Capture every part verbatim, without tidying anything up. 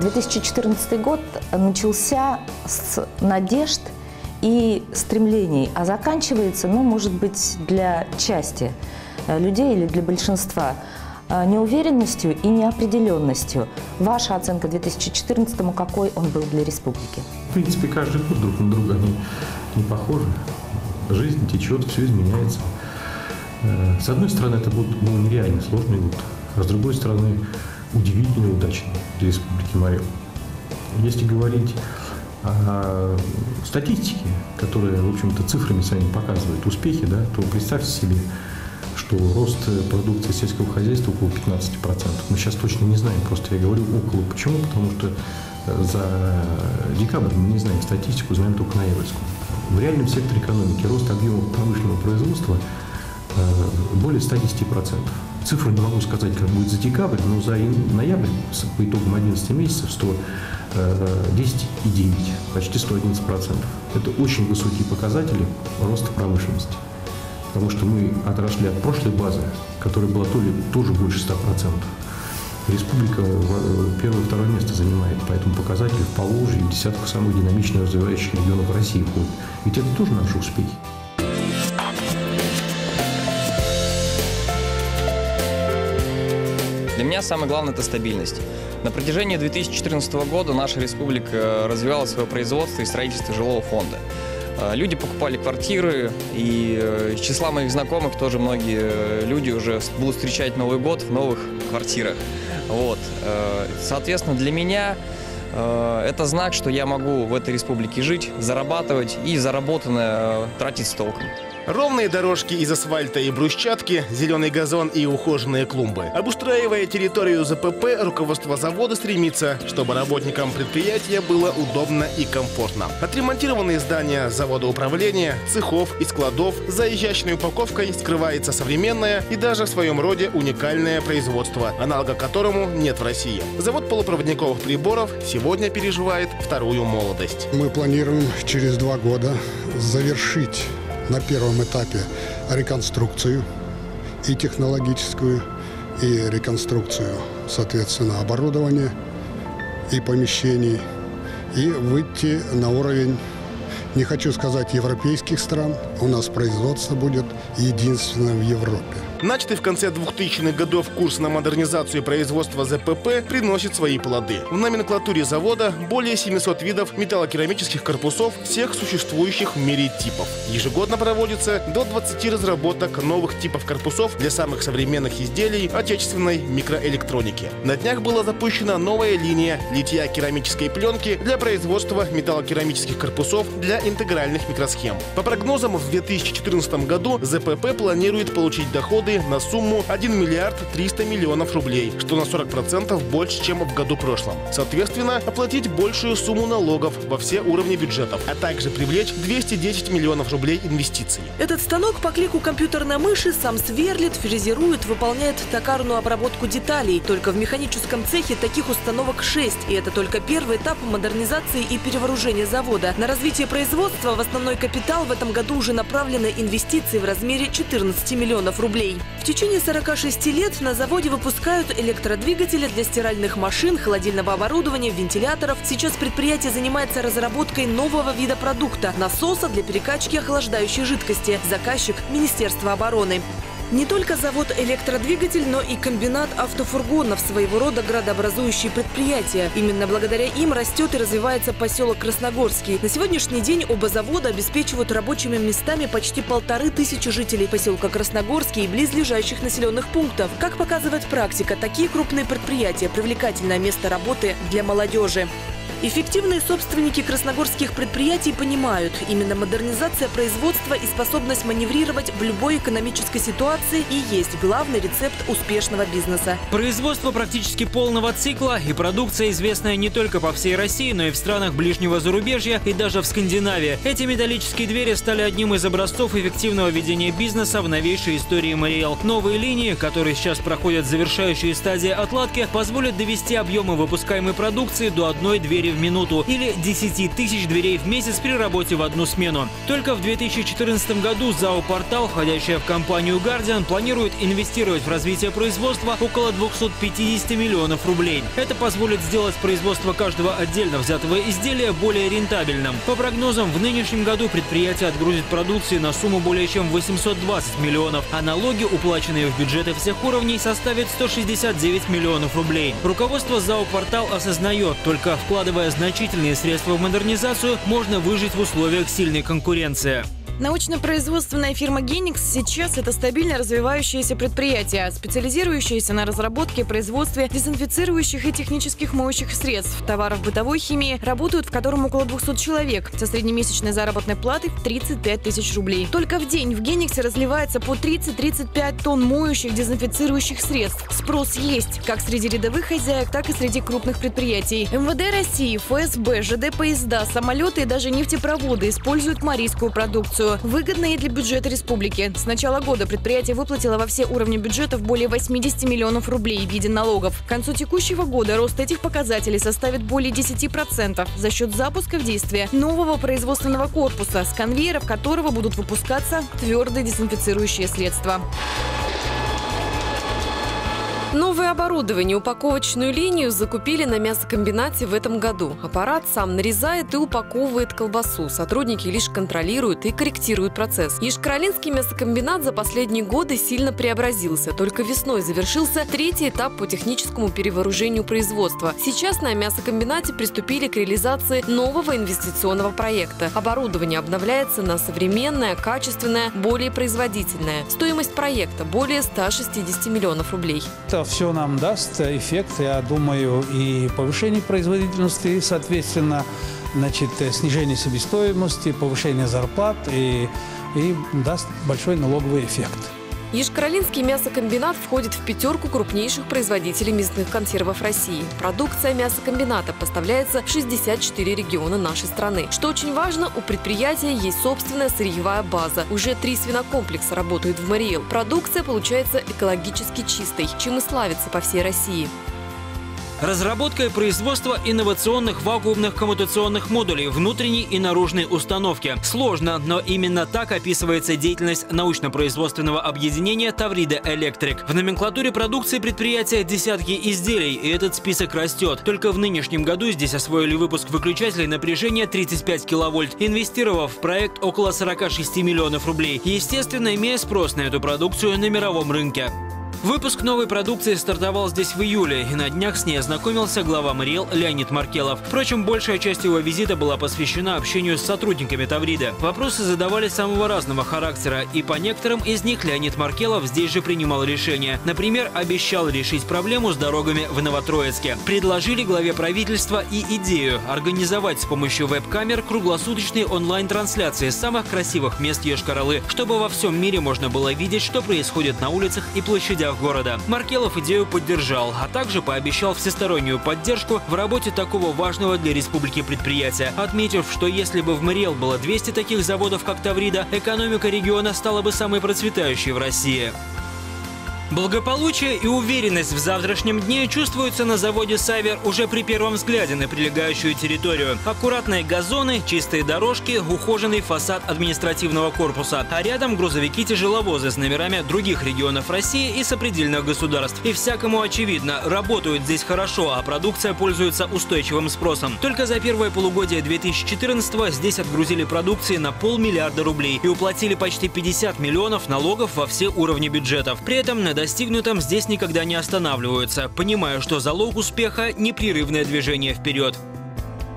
две тысячи четырнадцатый год начался с надежд и стремлений, а заканчивается, ну, может быть, для части людей или для большинства, неуверенностью и неопределенностью. Ваша оценка две тысячи четырнадцатому, какой он был для республики? В принципе, каждый год друг на друга они не похожи. Жизнь течет, все изменяется. С одной стороны, это был нереально сложный год, а с другой стороны, удивительно удачный для республики Марий Эл. Если говорить о статистике, которая, в общем-то, цифрами сами показывает успехи, да, то представьте себе, что рост продукции сельского хозяйства около пятнадцати процентов. Мы сейчас точно не знаем, просто я говорю около. Почему? Потому что за декабрь мы не знаем статистику, знаем только ноябрьскую. В реальном секторе экономики рост объемов промышленного производства более ста десяти процентов. Цифру не могу сказать, как будет за декабрь, но за ноябрь, по итогам одиннадцати месяцев, сто десять и девять, почти сто одиннадцать процентов. Это очень высокие показатели роста промышленности. Потому что мы отросли от прошлой базы, которая была то ли, тоже больше ста процентов. Республика первое-второе место занимает по этому показателю в Поволжье и в десятку самых динамично развивающих регионов России входит. Ведь это тоже наши успехи. Для меня самое главное – это стабильность. На протяжении две тысячи четырнадцатого года наша республика развивала свое производство и строительство жилого фонда. Люди покупали квартиры, и из числа моих знакомых тоже многие люди уже будут встречать Новый год в новых квартирах. Вот. Соответственно, для меня это знак, что я могу в этой республике жить, зарабатывать и заработанное тратить с толком. Ровные дорожки из асфальта и брусчатки, зеленый газон и ухоженные клумбы. Обустраивая территорию ЗПП, руководство завода стремится, чтобы работникам предприятия было удобно и комфортно. Отремонтированные здания завода управления, цехов и складов за изящной упаковкой скрывается современное и даже в своем роде уникальное производство, аналога которому нет в России. Завод полупроводниковых приборов сегодня переживает вторую молодость. Мы планируем через два года завершить на первом этапе реконструкцию и технологическую, и реконструкцию, соответственно, оборудования и помещений, и выйти на уровень, не хочу сказать европейских стран, у нас производство будет единственное в Европе. Начатый в конце двухтысячных годов курс на модернизацию производства ЗПП приносит свои плоды. В номенклатуре завода более семисот видов металлокерамических корпусов всех существующих в мире типов. Ежегодно проводится до двадцати разработок новых типов корпусов для самых современных изделий отечественной микроэлектроники. На днях была запущена новая линия литья керамической пленки для производства металлокерамических корпусов для интегральных микросхем. По прогнозам, в две тысячи четырнадцатом году ЗПП планирует получить доходы на сумму один миллиард триста миллионов рублей, что на сорок процентов больше, чем в году прошлом. Соответственно, оплатить большую сумму налогов во все уровни бюджетов, а также привлечь двести десять миллионов рублей инвестиций. Этот станок по клику компьютерной мыши сам сверлит, фрезерует, выполняет токарную обработку деталей. Только в механическом цехе таких установок шесть. И это только первый этап модернизации и перевооружения завода. На развитие производства в основной капитал в этом году уже направлены инвестиции в размере четырнадцати миллионов рублей. В течение сорока шести лет на заводе выпускают электродвигатели для стиральных машин, холодильного оборудования, вентиляторов. Сейчас предприятие занимается разработкой нового вида продукта – насоса для перекачки охлаждающей жидкости. Заказчик – Министерство обороны. Не только завод-электродвигатель, но и комбинат автофургонов – своего рода градообразующие предприятия. Именно благодаря им растет и развивается поселок Красногорский. На сегодняшний день оба завода обеспечивают рабочими местами почти полторы тысячи жителей поселка Красногорский и близлежащих населенных пунктов. Как показывает практика, такие крупные предприятия – привлекательное место работы для молодежи. Эффективные собственники красногорских предприятий понимают, именно модернизация производства и способность маневрировать в любой экономической ситуации и есть главный рецепт успешного бизнеса. Производство практически полного цикла и продукция, известная не только по всей России, но и в странах ближнего зарубежья и даже в Скандинавии. Эти металлические двери стали одним из образцов эффективного ведения бизнеса в новейшей истории Марий Эл. Новые линии, которые сейчас проходят завершающие стадии отладки, позволят довести объемы выпускаемой продукции до одной двери в минуту или десяти тысяч дверей в месяц при работе в одну смену. Только в две тысячи четырнадцатом году ЗАО «Портал», входящая в компанию «Гарди», хозяин планирует инвестировать в развитие производства около двухсот пятидесяти миллионов рублей. Это позволит сделать производство каждого отдельно взятого изделия более рентабельным. По прогнозам, в нынешнем году предприятие отгрузит продукции на сумму более чем восемьсот двадцать миллионов, а налоги, уплаченные в бюджеты всех уровней, составят сто шестьдесят девять миллионов рублей. Руководство ЗАО «Портал» осознает, только вкладывая значительные средства в модернизацию, можно выжить в условиях сильной конкуренции. Научно-производственная фирма «Геникс» сейчас это стабильно развивающееся предприятие, специализирующееся на разработке и производстве дезинфицирующих и технических моющих средств, товаров бытовой химии, работают в котором около двухсот человек со среднемесячной заработной платой в тридцать пять тысяч рублей. Только в день в «Гениксе» разливается по тридцать-тридцать пять тонн моющих дезинфицирующих средств. Спрос есть как среди рядовых хозяек, так и среди крупных предприятий. МВД России, ФСБ, ЖД поезда, самолеты и даже нефтепроводы используют марийскую продукцию. Выгодно и для бюджета республики. С начала года предприятие выплатило во все уровни бюджетов более восьмидесяти миллионов рублей в виде налогов. К концу текущего года рост этих показателей составит более десяти процентов за счет запуска в действие нового производственного корпуса, с конвейеров которого будут выпускаться твердые дезинфицирующие средства. Новое оборудование, упаковочную линию закупили на мясокомбинате в этом году. Аппарат сам нарезает и упаковывает колбасу. Сотрудники лишь контролируют и корректируют процесс. Йошкар-Олинский мясокомбинат за последние годы сильно преобразился. Только весной завершился третий этап по техническому перевооружению производства. Сейчас на мясокомбинате приступили к реализации нового инвестиционного проекта. Оборудование обновляется на современное, качественное, более производительное. Стоимость проекта более ста шестидесяти миллионов рублей. Все нам даст эффект, я думаю, и повышение производительности, и, соответственно, значит, снижение себестоимости, повышение зарплат и, и даст большой налоговый эффект. Йошкар-Олинский мясокомбинат входит в пятерку крупнейших производителей мясных консервов России. Продукция мясокомбината поставляется в шестьдесят четыре региона нашей страны. Что очень важно, у предприятия есть собственная сырьевая база. Уже три свинокомплекса работают в Марий Эл. Продукция получается экологически чистой, чем и славится по всей России. Разработка и производство инновационных вакуумных коммутационных модулей внутренней и наружной установки. Сложно, но именно так описывается деятельность научно-производственного объединения «Таврида Электрик». В номенклатуре продукции предприятия десятки изделий, и этот список растет. Только в нынешнем году здесь освоили выпуск выключателей напряжения тридцать пять киловольт, инвестировав в проект около сорока шести миллионов рублей, естественно, имея спрос на эту продукцию на мировом рынке. Выпуск новой продукции стартовал здесь в июле, и на днях с ней ознакомился глава Марий Эл Леонид Маркелов. Впрочем, большая часть его визита была посвящена общению с сотрудниками Таврида. Вопросы задавали самого разного характера, и по некоторым из них Леонид Маркелов здесь же принимал решения. Например, обещал решить проблему с дорогами в Новотроицке. Предложили главе правительства и идею организовать с помощью веб-камер круглосуточные онлайн-трансляции самых красивых мест Йошкар-Олы, чтобы во всем мире можно было видеть, что происходит на улицах и площадях города. Маркелов идею поддержал, а также пообещал всестороннюю поддержку в работе такого важного для республики предприятия, отметив, что если бы в Марий Эл было двести таких заводов, как Таврида, экономика региона стала бы самой процветающей в России. Благополучие и уверенность в завтрашнем дне чувствуются на заводе «Сайвер» уже при первом взгляде на прилегающую территорию. Аккуратные газоны, чистые дорожки, ухоженный фасад административного корпуса. А рядом грузовики-тяжеловозы с номерами других регионов России и сопредельных государств. И всякому очевидно, работают здесь хорошо, а продукция пользуется устойчивым спросом. Только за первое полугодие две тысячи четырнадцатого здесь отгрузили продукции на полмиллиарда рублей и уплатили почти пятьдесят миллионов налогов во все уровни бюджетов. При этом на достигнутом здесь никогда не останавливаются, понимая, что залог успеха – непрерывное движение вперед.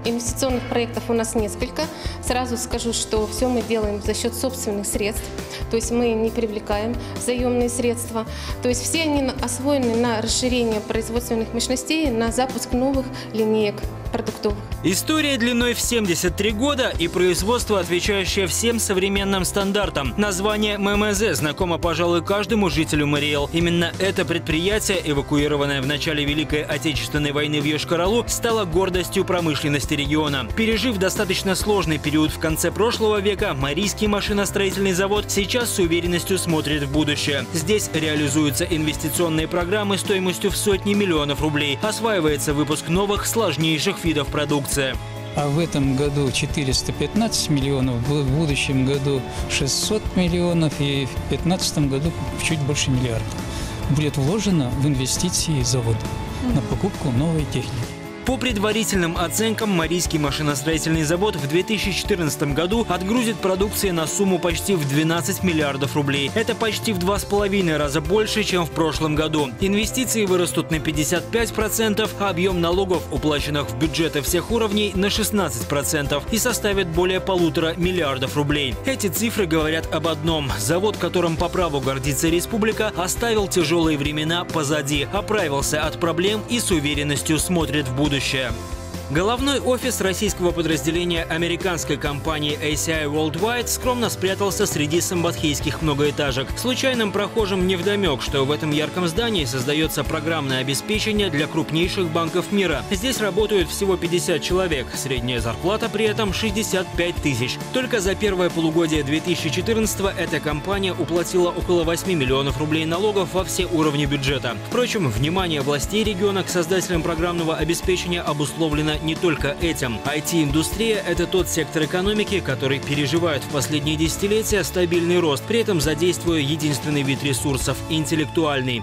Инвестиционных проектов у нас несколько. Сразу скажу, что все мы делаем за счет собственных средств, то есть мы не привлекаем заемные средства. То есть все они освоены на расширение производственных мощностей, на запуск новых линеек продуктовых. История длиной в семьдесят три года и производство, отвечающее всем современным стандартам. Название ММЗ знакомо, пожалуй, каждому жителю Марий Эл. Именно это предприятие, эвакуированное в начале Великой Отечественной войны в Йошкар-Олу, стало гордостью промышленности региона. Пережив достаточно сложный период в конце прошлого века, Марийский машиностроительный завод сейчас с уверенностью смотрит в будущее. Здесь реализуются инвестиционные программы стоимостью в сотни миллионов рублей. Осваивается выпуск новых, сложнейших видов продукции. а в этом году четыреста пятнадцать миллионов, в будущем году шестьсот миллионов и в две тысячи пятнадцатом году чуть больше миллиарда будет вложено в инвестиции завода на покупку новой техники. По предварительным оценкам, Марийский машиностроительный завод в две тысячи четырнадцатом году отгрузит продукции на сумму почти в двенадцать миллиардов рублей. Это почти в два с половиной раза больше, чем в прошлом году. Инвестиции вырастут на пятьдесят пять процентов, а объем налогов, уплаченных в бюджеты всех уровней, на шестнадцать процентов и составит более полутора миллиардов рублей. Эти цифры говорят об одном. Завод, которым по праву гордится республика, оставил тяжелые времена позади, оправился от проблем и с уверенностью смотрит в будущее. Головной офис российского подразделения американской компании эй си ай Worldwide скромно спрятался среди самбатхийских многоэтажек. Случайным прохожим невдомек, что в этом ярком здании создается программное обеспечение для крупнейших банков мира. Здесь работают всего пятьдесят человек. Средняя зарплата при этом шестьдесят пять тысяч. Только за первое полугодие две тысячи четырнадцатого эта компания уплатила около восьми миллионов рублей налогов во все уровни бюджета. Впрочем, внимание властей региона к создателям программного обеспечения обусловлено не только этим. ай ти-индустрия – это тот сектор экономики, который переживает в последние десятилетия стабильный рост, при этом задействуя единственный вид ресурсов – интеллектуальный.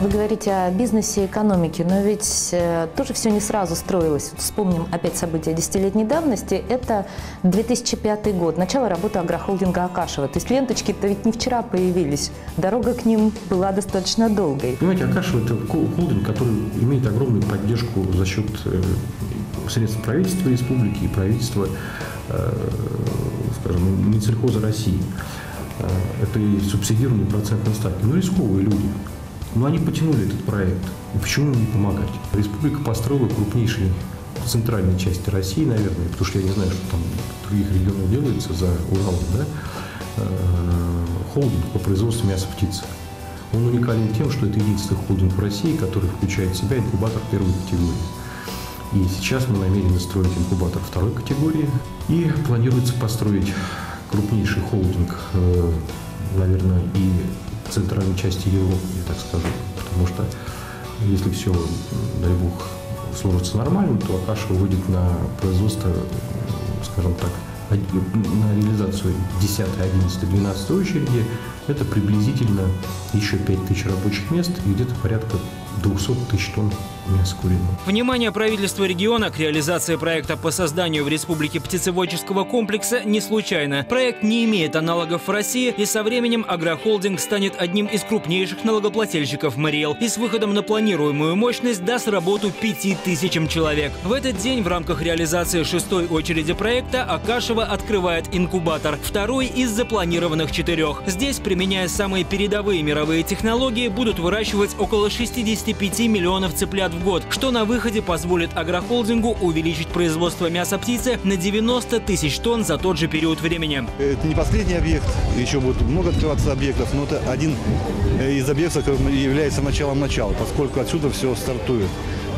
Вы говорите о бизнесе и экономике, но ведь э, тоже все не сразу строилось. Вспомним опять события десятилетней давности. Это две тысячи пятый год, начало работы агрохолдинга Акашева. То есть ленточки-то ведь не вчера появились. Дорога к ним была достаточно долгой. Понимаете, Акашева – это холдинг, который имеет огромную поддержку за счет э, средств правительства республики и правительства, э, скажем, Минсельхоза России. Э, это и субсидированные процентные ставки. Но рисковые люди. Но они потянули этот проект. И почему им не помогать? Республика построила крупнейший в центральной части России, наверное, потому что я не знаю, что там в других регионах делается за Уралом, да? Холдинг по производству мяса птицы. Он уникален тем, что это единственный холдинг в России, который включает в себя инкубатор первой категории. И сейчас мы намерены строить инкубатор второй категории. И планируется построить крупнейший холдинг, наверное, и центральной части Европы, я так скажу, потому что если все, дай бог, сложится нормально, то Акашева выйдет на производство, скажем так, на реализацию десятой, одиннадцатой, двенадцатой очереди. Это приблизительно еще пять тысяч рабочих мест и где-то порядка двухсот тысяч тонн мяса куриного. Внимание правительства региона к реализации проекта по созданию в республике птицеводческого комплекса не случайно. Проект не имеет аналогов в России, и со временем агрохолдинг станет одним из крупнейших налогоплательщиков Марий Эл и с выходом на планируемую мощность даст работу пяти тысячам человек. В этот день в рамках реализации шестой очереди проекта Акашева открывает инкубатор, второй из запланированных четырех. Здесь, применяя самые передовые мировые технологии, будут выращивать около шестидесяти пяти миллионов цыплят в год, что на выходе позволит агрохолдингу увеличить производство мяса птицы на девяносто тысяч тонн за тот же период времени. Это не последний объект, еще будет много открываться объектов, но это один из объектов, который является началом начала, поскольку отсюда все стартует.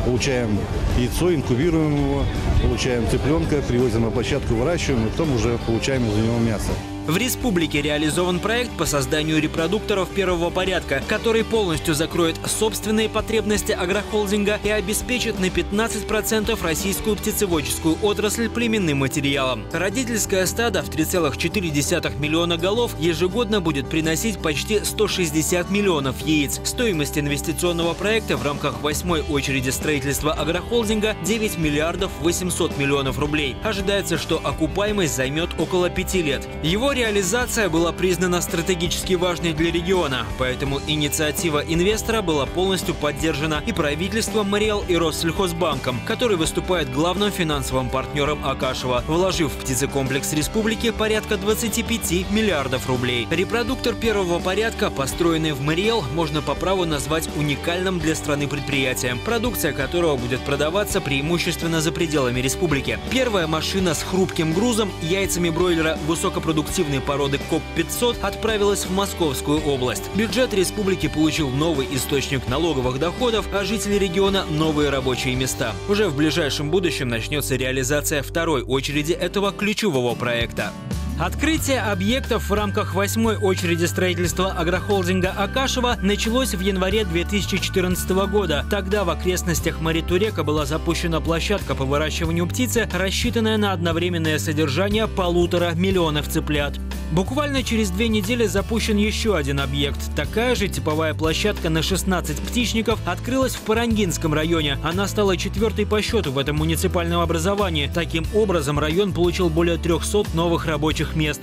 Получаем яйцо, инкубируем его, получаем цыпленка, привозим на площадку, выращиваем и потом уже получаем из него мясо. В республике реализован проект по созданию репродукторов первого порядка, который полностью закроет собственные потребности агрохолдинга и обеспечит на пятнадцать процентов российскую птицеводческую отрасль племенным материалом. Родительское стадо в три целых четыре десятых миллиона голов ежегодно будет приносить почти сто шестьдесят миллионов яиц. Стоимость инвестиционного проекта в рамках восьмой очереди строительства агрохолдинга – девять миллиардов восемьсот миллионов рублей. Ожидается, что окупаемость займет около пяти лет. Его реализация была признана стратегически важной для региона, поэтому инициатива инвестора была полностью поддержана и правительством Марий Эл, и Россельхозбанком, который выступает главным финансовым партнером Акашева, вложив в птицекомплекс республики порядка двадцати пяти миллиардов рублей. Репродуктор первого порядка, построенный в Марий Эл, можно по праву назвать уникальным для страны предприятием, продукция которого будет продаваться преимущественно за пределами республики. Первая машина с хрупким грузом, яйцами бройлера высокопродуктивной породы коп пятьсот, отправилась в Московскую область. Бюджет республики получил новый источник налоговых доходов, а жители региона – новые рабочие места. Уже в ближайшем будущем начнется реализация второй очереди этого ключевого проекта. Открытие объектов в рамках восьмой очереди строительства агрохолдинга «Акашева» началось в январе две тысячи четырнадцатого года. Тогда в окрестностях Маритурека была запущена площадка по выращиванию птицы, рассчитанная на одновременное содержание полутора миллионов цыплят. Буквально через две недели запущен еще один объект. Такая же типовая площадка на шестнадцать птичников открылась в Парангинском районе. Она стала четвертой по счету в этом муниципальном образовании. Таким образом, район получил более трёхсот новых рабочих мест.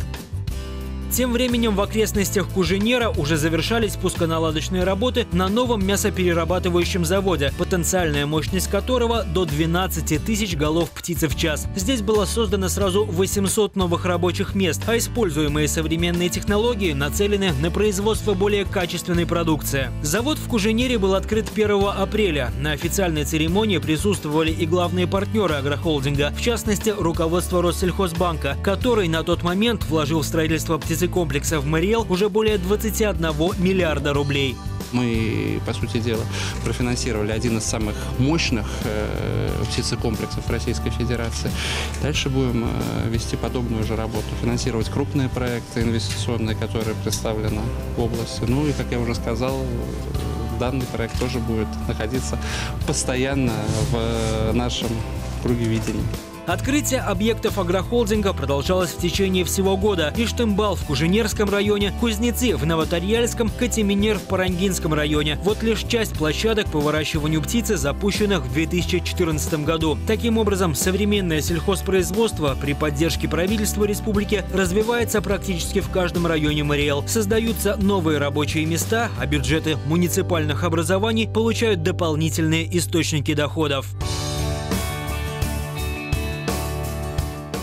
Тем временем в окрестностях Куженера уже завершались пусконаладочные работы на новом мясоперерабатывающем заводе, потенциальная мощность которого до двенадцати тысяч голов птицы в час. Здесь было создано сразу восемьсот новых рабочих мест, а используемые современные технологии нацелены на производство более качественной продукции. Завод в Куженере был открыт первого апреля. На официальной церемонии присутствовали и главные партнеры агрохолдинга, в частности, руководство Россельхозбанка, который на тот момент вложил в строительство птицы комплекса в Марий Эл уже более двадцати одного миллиарда рублей. Мы, по сути дела, профинансировали один из самых мощных э, птицекомплексов Российской Федерации. Дальше будем э, вести подобную же работу, финансировать крупные проекты инвестиционные, которые представлены в области. Ну и, как я уже сказал, данный проект тоже будет находиться постоянно в нашем круге видения. Открытие объектов агрохолдинга продолжалось в течение всего года. Иштымбал в Куженерском районе, Кузнецы в Новоторьяльском, Катименер в Парангинском районе. Вот лишь часть площадок по выращиванию птицы, запущенных в две тысячи четырнадцатом году. Таким образом, современное сельхозпроизводство при поддержке правительства республики развивается практически в каждом районе Марий Эл. Создаются новые рабочие места, а бюджеты муниципальных образований получают дополнительные источники доходов.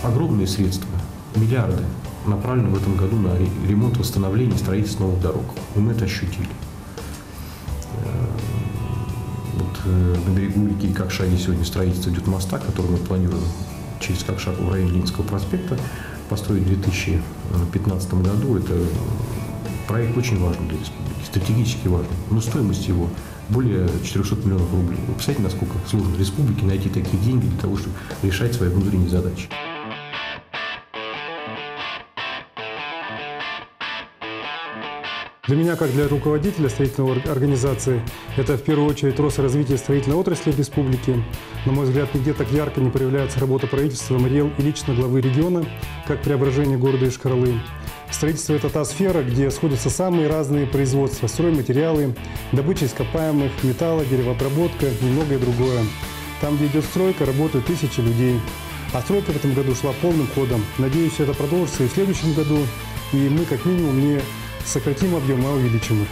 Огромные средства, миллиарды, направлены в этом году на ремонт, восстановление, строительство новых дорог. И мы это ощутили. Вот на берегу реки Кокшаги сегодня строительство идет моста, который мы планируем через Кокшагу в районе Ленинского проспекта построить в две тысячи пятнадцатом году. Это проект очень важный для республики, стратегически важный. Но стоимость его более четырёхсот миллионов рублей. Вы представляете, насколько сложно республике найти такие деньги для того, чтобы решать свои внутренние задачи. Для меня, как для руководителя строительной организации, это в первую очередь рост развития строительной отрасли в республике. На мой взгляд, нигде так ярко не проявляется работа правительства, Марий Эл и лично главы региона, как преображение города Йошкар-Олы. Строительство – это та сфера, где сходятся самые разные производства, стройматериалы, добыча ископаемых, металла, деревообработка и многое другое. Там, где идет стройка, работают тысячи людей. А стройка в этом году шла полным ходом. Надеюсь, это продолжится и в следующем году, и мы, как минимум, не сократим объем, а увеличим их.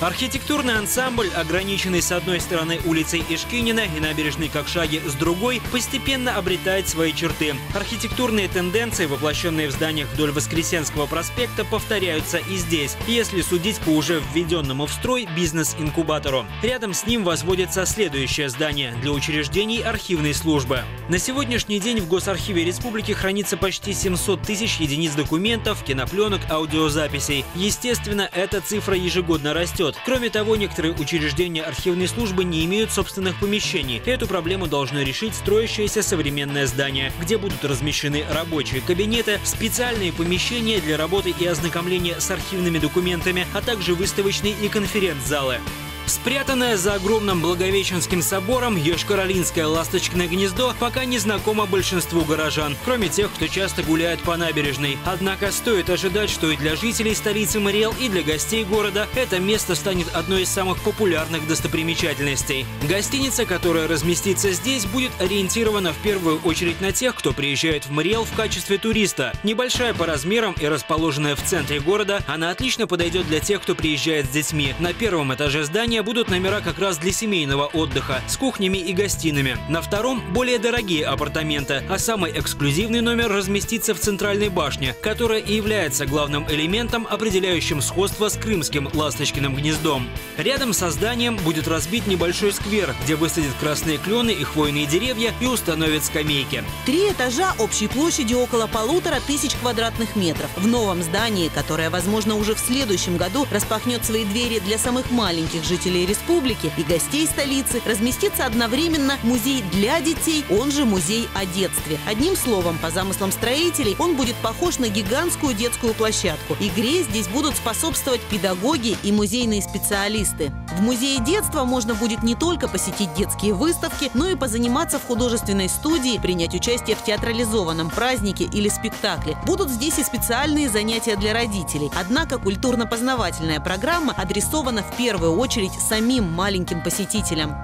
Архитектурный ансамбль, ограниченный с одной стороны улицей Ишкинина и набережной Кокшаги с другой, постепенно обретает свои черты. Архитектурные тенденции, воплощенные в зданиях вдоль Воскресенского проспекта, повторяются и здесь, если судить по уже введенному в строй бизнес-инкубатору. Рядом с ним возводится следующее здание для учреждений архивной службы. На сегодняшний день в Госархиве республики хранится почти семьсот тысяч единиц документов, кинопленок, аудиозаписей. Естественно, эта цифра ежегодно растет. Кроме того, некоторые учреждения архивной службы не имеют собственных помещений. Эту проблему должно решить строящееся современное здание, где будут размещены рабочие кабинеты, специальные помещения для работы и ознакомления с архивными документами, а также выставочные и конференц-залы. Спрятанное за огромным Благовещенским собором йошкар-олинское ласточкиное гнездо пока не знакомо большинству горожан, кроме тех, кто часто гуляет по набережной. Однако стоит ожидать, что и для жителей столицы Марий Эл, и для гостей города это место станет одной из самых популярных достопримечательностей. Гостиница, которая разместится здесь, будет ориентирована в первую очередь на тех, кто приезжает в Марий Эл в качестве туриста. Небольшая по размерам и расположенная в центре города, она отлично подойдет для тех, кто приезжает с детьми. На первом этаже здания будут номера как раз для семейного отдыха с кухнями и гостиными. На втором более дорогие апартаменты, а самый эксклюзивный номер разместится в центральной башне, которая и является главным элементом, определяющим сходство с крымским ласточкиным гнездом. Рядом со зданием будет разбит небольшой сквер, где высадят красные клены и хвойные деревья и установят скамейки. Три этажа общей площади около полутора тысяч квадратных метров. В новом здании, которое, возможно, уже в следующем году распахнет свои двери для самых маленьких жителей жителей республики и гостей столицы разместится одновременно музей для детей, он же музей о детстве. Одним словом, по замыслам строителей, он будет похож на гигантскую детскую площадку. Игре здесь будут способствовать педагоги и музейные специалисты. В музее детства можно будет не только посетить детские выставки, но и позаниматься в художественной студии, принять участие в театрализованном празднике или спектакле. Будут здесь и специальные занятия для родителей. Однако культурно-познавательная программа адресована в первую очередь самим маленьким посетителям.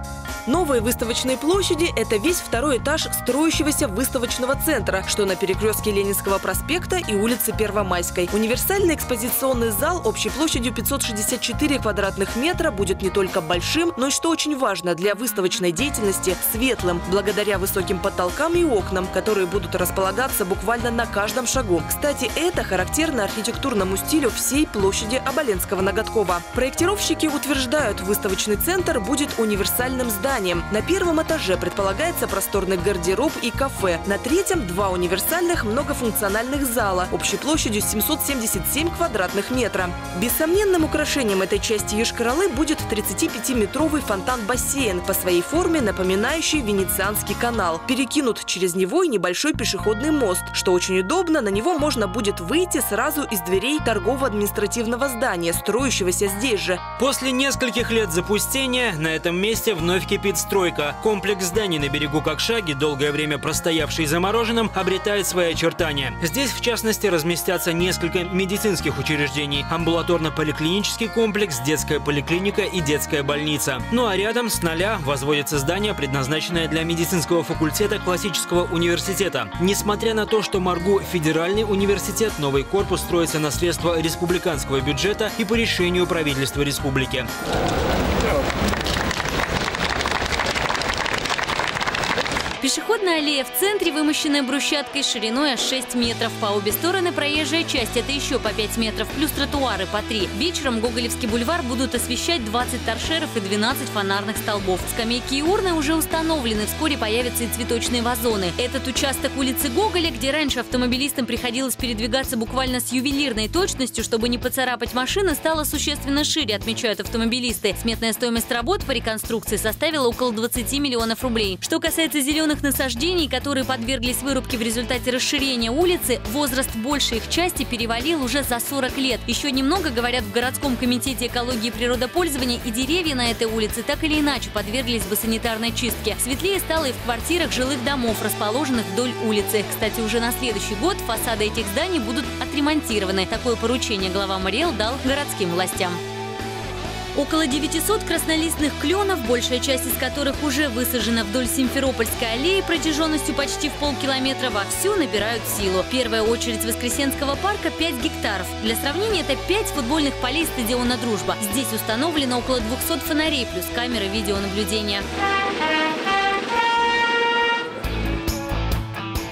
Новые выставочные площади – это весь второй этаж строящегося выставочного центра, что на перекрестке Ленинского проспекта и улицы Первомайской. Универсальный экспозиционный зал общей площадью пятьсот шестьдесят четыре квадратных метра будет не только большим, но и, что очень важно для выставочной деятельности, светлым, благодаря высоким потолкам и окнам, которые будут располагаться буквально на каждом шагу. Кстати, это характерно архитектурному стилю всей площади Оболенского-Ноготкова. Проектировщики утверждают, выставочный центр будет универсальным зданием. На первом этаже предполагается просторный гардероб и кафе. На третьем – два универсальных многофункциональных зала общей площадью семьсот семьдесят семь квадратных метра. Бессомненным украшением этой части Йошкар-Олы будет тридцатипятиметровый фонтан-бассейн, по своей форме напоминающий Венецианский канал. Перекинут через него и небольшой пешеходный мост, что очень удобно, на него можно будет выйти сразу из дверей торгово-административного здания, строящегося здесь же. После нескольких лет запустения на этом месте вновь кипит стройка. Комплекс зданий на берегу Кокшаги, долгое время простоявший замороженным, обретает свои очертания. Здесь, в частности, разместятся несколько медицинских учреждений, амбулаторно-поликлинический комплекс, детская поликлиника и детская больница. Ну а рядом с нуля возводится здание, предназначенное для медицинского факультета классического университета. Несмотря на то, что Маргу – федеральный университет, новый корпус строится на средства республиканского бюджета и по решению правительства республики. Пешеходная аллея в центре, вымощенная брусчаткой шириной аж шесть метров. По обе стороны проезжая часть – это еще по пять метров, плюс тротуары по три. Вечером Гоголевский бульвар будут освещать двадцать торшеров и двенадцать фонарных столбов. Скамейки и урны уже установлены, вскоре появятся и цветочные вазоны. Этот участок улицы Гоголя, где раньше автомобилистам приходилось передвигаться буквально с ювелирной точностью, чтобы не поцарапать машины, стало существенно шире, отмечают автомобилисты. Сметная стоимость работ по реконструкции составила около двадцати миллионов рублей. Что касается зеленых насаждений, которые подверглись вырубке в результате расширения улицы, возраст большей их части перевалил уже за сорок лет. Еще немного, говорят в городском комитете экологии и природопользования, и деревья на этой улице так или иначе подверглись бы санитарной чистке. Светлее стало и в квартирах жилых домов, расположенных вдоль улицы. Кстати, уже на следующий год фасады этих зданий будут отремонтированы. Такое поручение глава Марий Эл дал городским властям. Около девятисот краснолистных кленов, большая часть из которых уже высажена вдоль Симферопольской аллеи протяженностью почти в полкилометра, вовсю набирают силу. Первая очередь Воскресенского парка – пять гектаров. Для сравнения, это пять футбольных полей стадиона «Дружба». Здесь установлено около двухсот фонарей плюс камеры видеонаблюдения.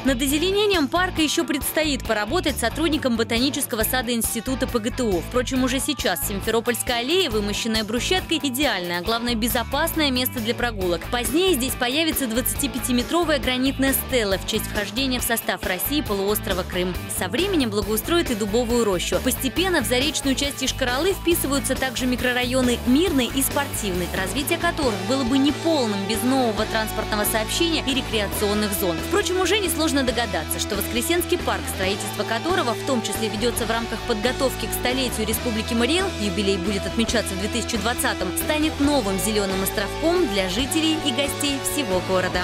Над озеленением парка еще предстоит поработать сотрудникам ботанического сада института ПГТУ. Впрочем, уже сейчас Симферопольская аллея, вымощенная брусчаткой, идеальное, а главное, безопасное место для прогулок. Позднее здесь появится двадцатипятиметровая гранитная стела в честь вхождения в состав России полуострова Крым. Со временем благоустроят и дубовую рощу. Постепенно в заречную часть Йошкар-Олы вписываются также микрорайоны Мирный и Спортивный, развитие которых было бы неполным без нового транспортного сообщения и рекреационных зон. Впрочем, уже несложно Можно догадаться, что Воскресенский парк, строительство которого в том числе ведется в рамках подготовки к столетию Республики Марий Эл, юбилей будет отмечаться в две тысячи двадцатом, станет новым зеленым островком для жителей и гостей всего города.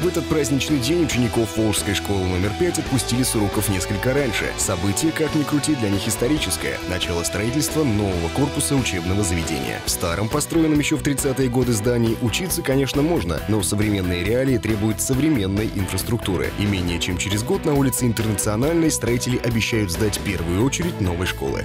В этот праздничный день учеников Волжской школы номер пять отпустили с уроков несколько раньше. Событие, как ни крути, для них историческое. Начало строительства нового корпуса учебного заведения. В старом, построенном еще в тридцатые годы здании, учиться, конечно, можно, но современные реалии требуют современной инфраструктуры. И менее чем через год на улице Интернациональной строители обещают сдать первую очередь новой школы.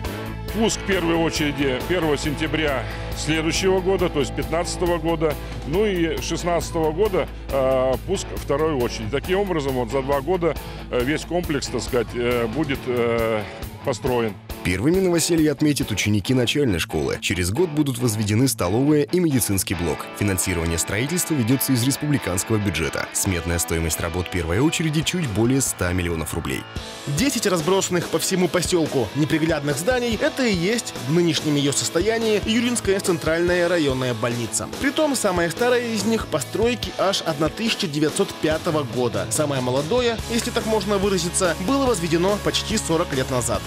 Пуск первой очереди первого сентября следующего года, то есть пятнадцатого года, ну и шестнадцатого года э, пуск второй очереди. Таким образом, вот за два года э, весь комплекс, так сказать, э, будет э, построен. Первыми новоселье отметят ученики начальной школы. Через год будут возведены столовая и медицинский блок. Финансирование строительства ведется из республиканского бюджета. Сметная стоимость работ первой очереди чуть более ста миллионов рублей. десять разбросанных по всему поселку неприглядных зданий – это и есть в нынешнем ее состоянии Юринская центральная районная больница. Притом самая старая из них – постройки аж тысяча девятьсот пятого года. Самое молодое, если так можно выразиться, было возведено почти сорок лет назад.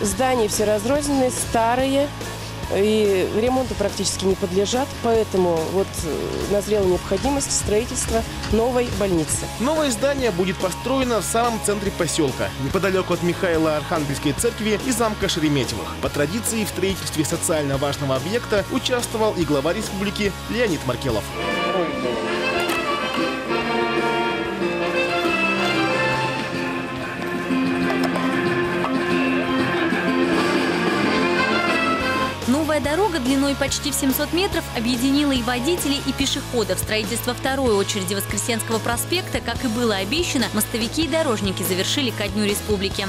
Здания все разрозненные, старые, и ремонту практически не подлежат, поэтому вот назрела необходимость строительства новой больницы. Новое здание будет построено в самом центре поселка, неподалеку от Михаила-Архангельской церкви и замка Шереметьевых. По традиции в строительстве социально важного объекта участвовал и глава республики Леонид Маркелов. Новая дорога длиной почти в семьсот метров объединила и водителей, и пешеходов. Строительство второй очереди Воскресенского проспекта, как и было обещано, мостовики и дорожники завершили ко Дню Республики.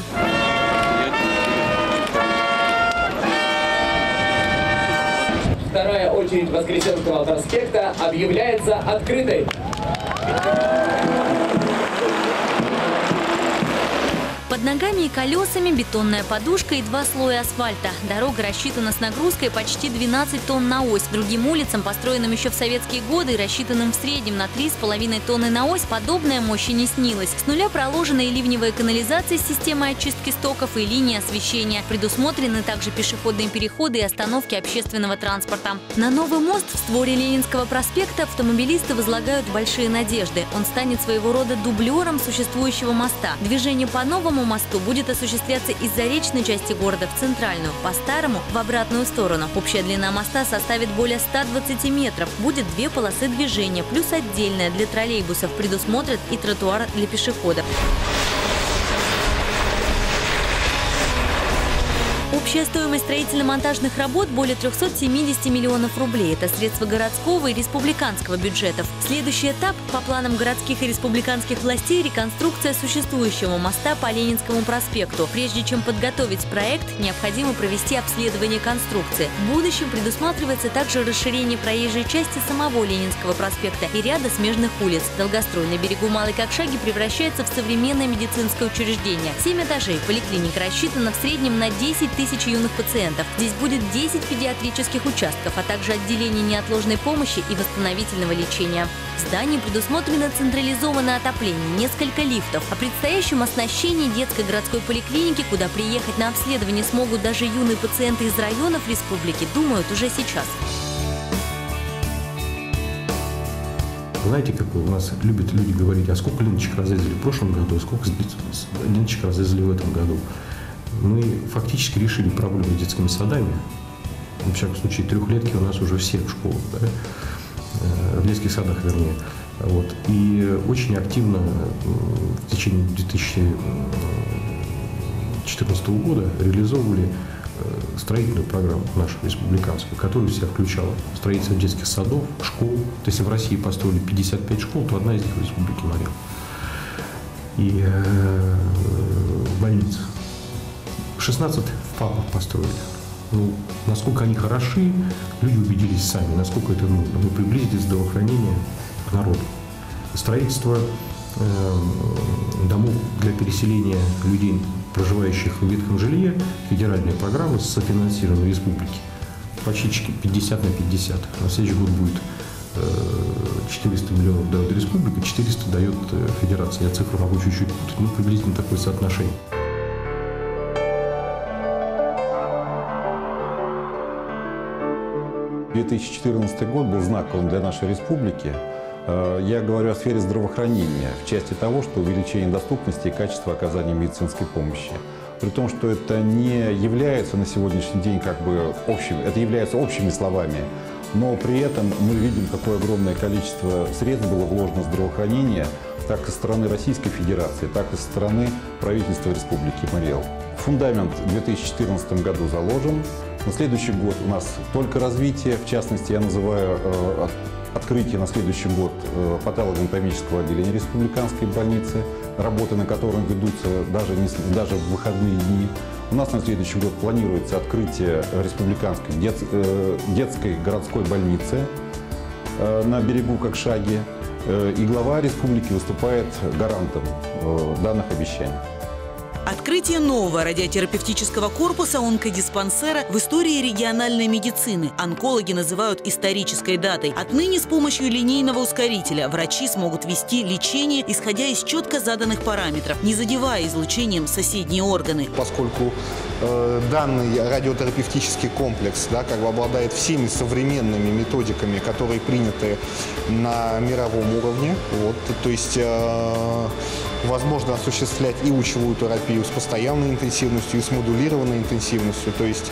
Вторая очередь Воскресенского проспекта объявляется открытой. Под ногами и колесами бетонная подушка и два слоя асфальта. Дорога рассчитана с нагрузкой почти двенадцать тонн на ось. Другим улицам, построенным еще в советские годы и рассчитанным в среднем на три с половиной тонны на ось, подобная мощь не снилась. С нуля проложена и ливневая канализация с системой очистки стоков, и линия освещения. Предусмотрены также пешеходные переходы и остановки общественного транспорта. На новый мост в створе Ленинского проспекта автомобилисты возлагают большие надежды. Он станет своего рода дублером существующего моста. Движение по новому мосту будет осуществляться из заречной части города в центральную, по-старому в обратную сторону. Общая длина моста составит более ста двадцати метров. Будет две полосы движения, плюс отдельная для троллейбусов. Предусмотрят и тротуар для пешеходов. Общая стоимость строительно-монтажных работ более трёхсот семидесяти миллионов рублей. Это средства городского и республиканского бюджетов. Следующий этап по планам городских и республиканских властей – реконструкция существующего моста по Ленинскому проспекту. Прежде чем подготовить проект, необходимо провести обследование конструкции. В будущем предусматривается также расширение проезжей части самого Ленинского проспекта и ряда смежных улиц. Долгострой на берегу Малой Кокшаги превращается в современное медицинское учреждение. семь этажей поликлиника рассчитана в среднем на десять тысяч юных пациентов. Здесь будет десять педиатрических участков, а также отделение неотложной помощи и восстановительного лечения. В здании предусмотрено централизованное отопление, несколько лифтов. О предстоящем оснащении детской городской поликлиники, куда приехать на обследование смогут даже юные пациенты из районов республики, думают уже сейчас. Знаете, как у нас любят люди говорить, а сколько ленточек разрезали в прошлом году, а сколько ленточек разрезали в этом году. Мы фактически решили проблему с детскими садами. В всяком случае, трехлетки у нас уже все в школах, да? В детских садах, вернее. Вот. И очень активно в течение две тысячи четырнадцатого года реализовывали строительную программу нашу республиканскую, которая в себя включала строительство детских садов, школ. То есть в России построили пятьдесят пять школ, то одна из них в республике Марий Эл. И э, больница. шестнадцать ФАПов построили. Ну, насколько они хороши, люди убедились сами, насколько это нужно. Мы приблизили здравоохранение к народу. Строительство э, домов для переселения людей, проживающих в ветхом жилье, федеральная программа софинансирована республики. Почти пятьдесят на пятьдесят. На следующий год будет четыреста миллионов дает республика, четыреста дает федерация. Я цифру могу чуть-чуть, ну, приблизительно такое соотношение. две тысячи четырнадцатый год был знаковым для нашей республики. Я говорю о сфере здравоохранения, в части того, что увеличение доступности и качества оказания медицинской помощи. При том, что это не является на сегодняшний день как бы общим, это является общими словами, но при этом мы видим, какое огромное количество средств было вложено в здравоохранение, так и со стороны Российской Федерации, так и со стороны правительства Республики Марий Эл. Фундамент в две тысячи четырнадцатом году заложен. На следующий год у нас только развитие, в частности, я называю э, открытие на следующий год э, патологоанатомического отделения республиканской больницы, работы на котором ведутся даже, не, даже в выходные дни. У нас на следующий год планируется открытие республиканской дет, э, детской городской больницы э, на берегу Кокшаги. Э, и глава республики выступает гарантом э, данных обещаний. Открытие нового радиотерапевтического корпуса онкодиспансера в истории региональной медицины онкологи называют исторической датой. Отныне с помощью линейного ускорителя врачи смогут вести лечение, исходя из четко заданных параметров, не задевая излучением соседние органы. Поскольку э, данный радиотерапевтический комплекс, да, как бы обладает всеми современными методиками, которые приняты на мировом уровне, вот, то есть э, возможно осуществлять и лучевую терапию с постоянной интенсивностью и с модулированной интенсивностью, то есть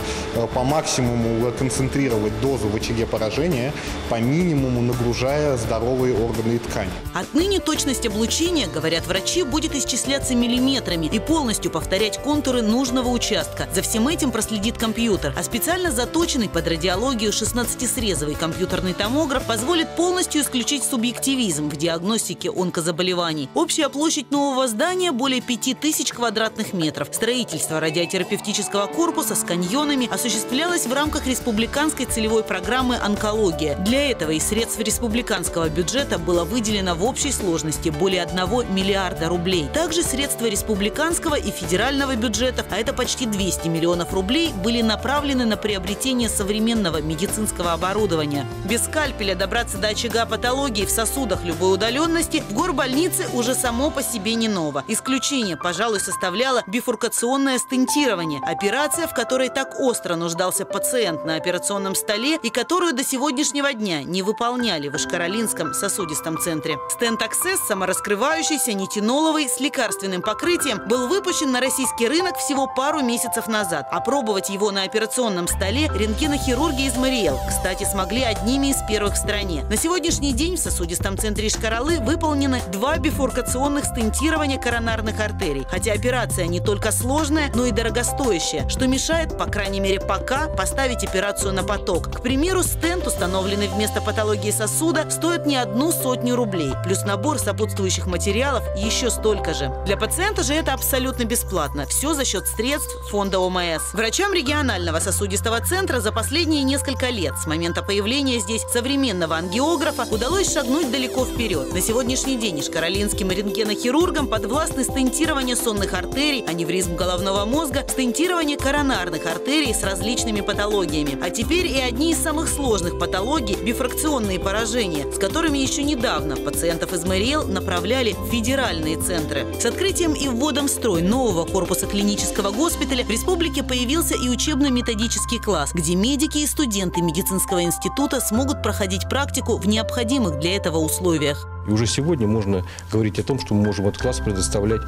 по максимуму концентрировать дозу в очаге поражения, по минимуму нагружая здоровые органы и ткани. Отныне точность облучения, говорят врачи, будет исчисляться миллиметрами и полностью повторять контуры нужного участка. За всем этим проследит компьютер, а специально заточенный под радиологию шестнадцатисрезовый компьютерный томограф позволит полностью исключить субъективизм в диагностике онкозаболеваний. Общая площадь нового здания более пяти тысяч квадратных метров. Строительство радиотерапевтического корпуса с каньонами осуществлялось в рамках республиканской целевой программы «Онкология». Для этого из средств республиканского бюджета было выделено в общей сложности более одного миллиарда рублей. Также средства республиканского и федерального бюджетов, а это почти двести миллионов рублей, были направлены на приобретение современного медицинского оборудования. Без скальпеля добраться до очага патологии в сосудах любой удаленности в горбольнице уже само по себе не ново. Исключение, пожалуй, составляет бифуркационное стентирование – операция, в которой так остро нуждался пациент на операционном столе и которую до сегодняшнего дня не выполняли в Йошкар-Олинском сосудистом центре. Стент-аксесс, самораскрывающийся, нитиноловый, с лекарственным покрытием, был выпущен на российский рынок всего пару месяцев назад. Опробовать его на операционном столе рентгенохирурги из Марий Эл, кстати, смогли одними из первых в стране. На сегодняшний день в сосудистом центре Йошкар-Олы выполнены два бифуркационных стентирования коронарных артерий, хотя операция не только сложная, но и дорогостоящая, что мешает, по крайней мере пока, поставить операцию на поток. К примеру, стент, установленный вместо патологии сосуда, стоит не одну сотню рублей, плюс набор сопутствующих материалов еще столько же. Для пациента же это абсолютно бесплатно, все за счет средств фонда ОМС. Врачам регионального сосудистого центра за последние несколько лет с момента появления здесь современного ангиографа удалось шагнуть далеко вперед. На сегодняшний день йошкар-олинским рентгенохирургам подвластны стентирование сонных артерий, аневризм головного мозга, стентирование коронарных артерий с различными патологиями. А теперь и одни из самых сложных патологий – бифракционные поражения, с которыми еще недавно пациентов из Марий Эл направляли в федеральные центры. С открытием и вводом в строй нового корпуса клинического госпиталя в республике появился и учебно-методический класс, где медики и студенты медицинского института смогут проходить практику в необходимых для этого условиях. И уже сегодня можно говорить о том, что мы можем этот класс предоставлять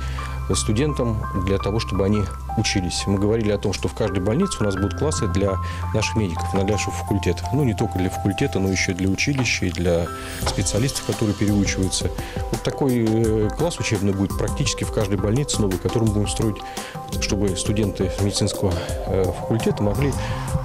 студентам для того, чтобы они учились. Мы говорили о том, что в каждой больнице у нас будут классы для наших медиков, для наших факультетов. Ну, не только для факультета, но еще и для училища, и для специалистов, которые переучиваются. Вот такой класс учебный будет практически в каждой больнице новый, который мы будем строить, чтобы студенты медицинского факультета могли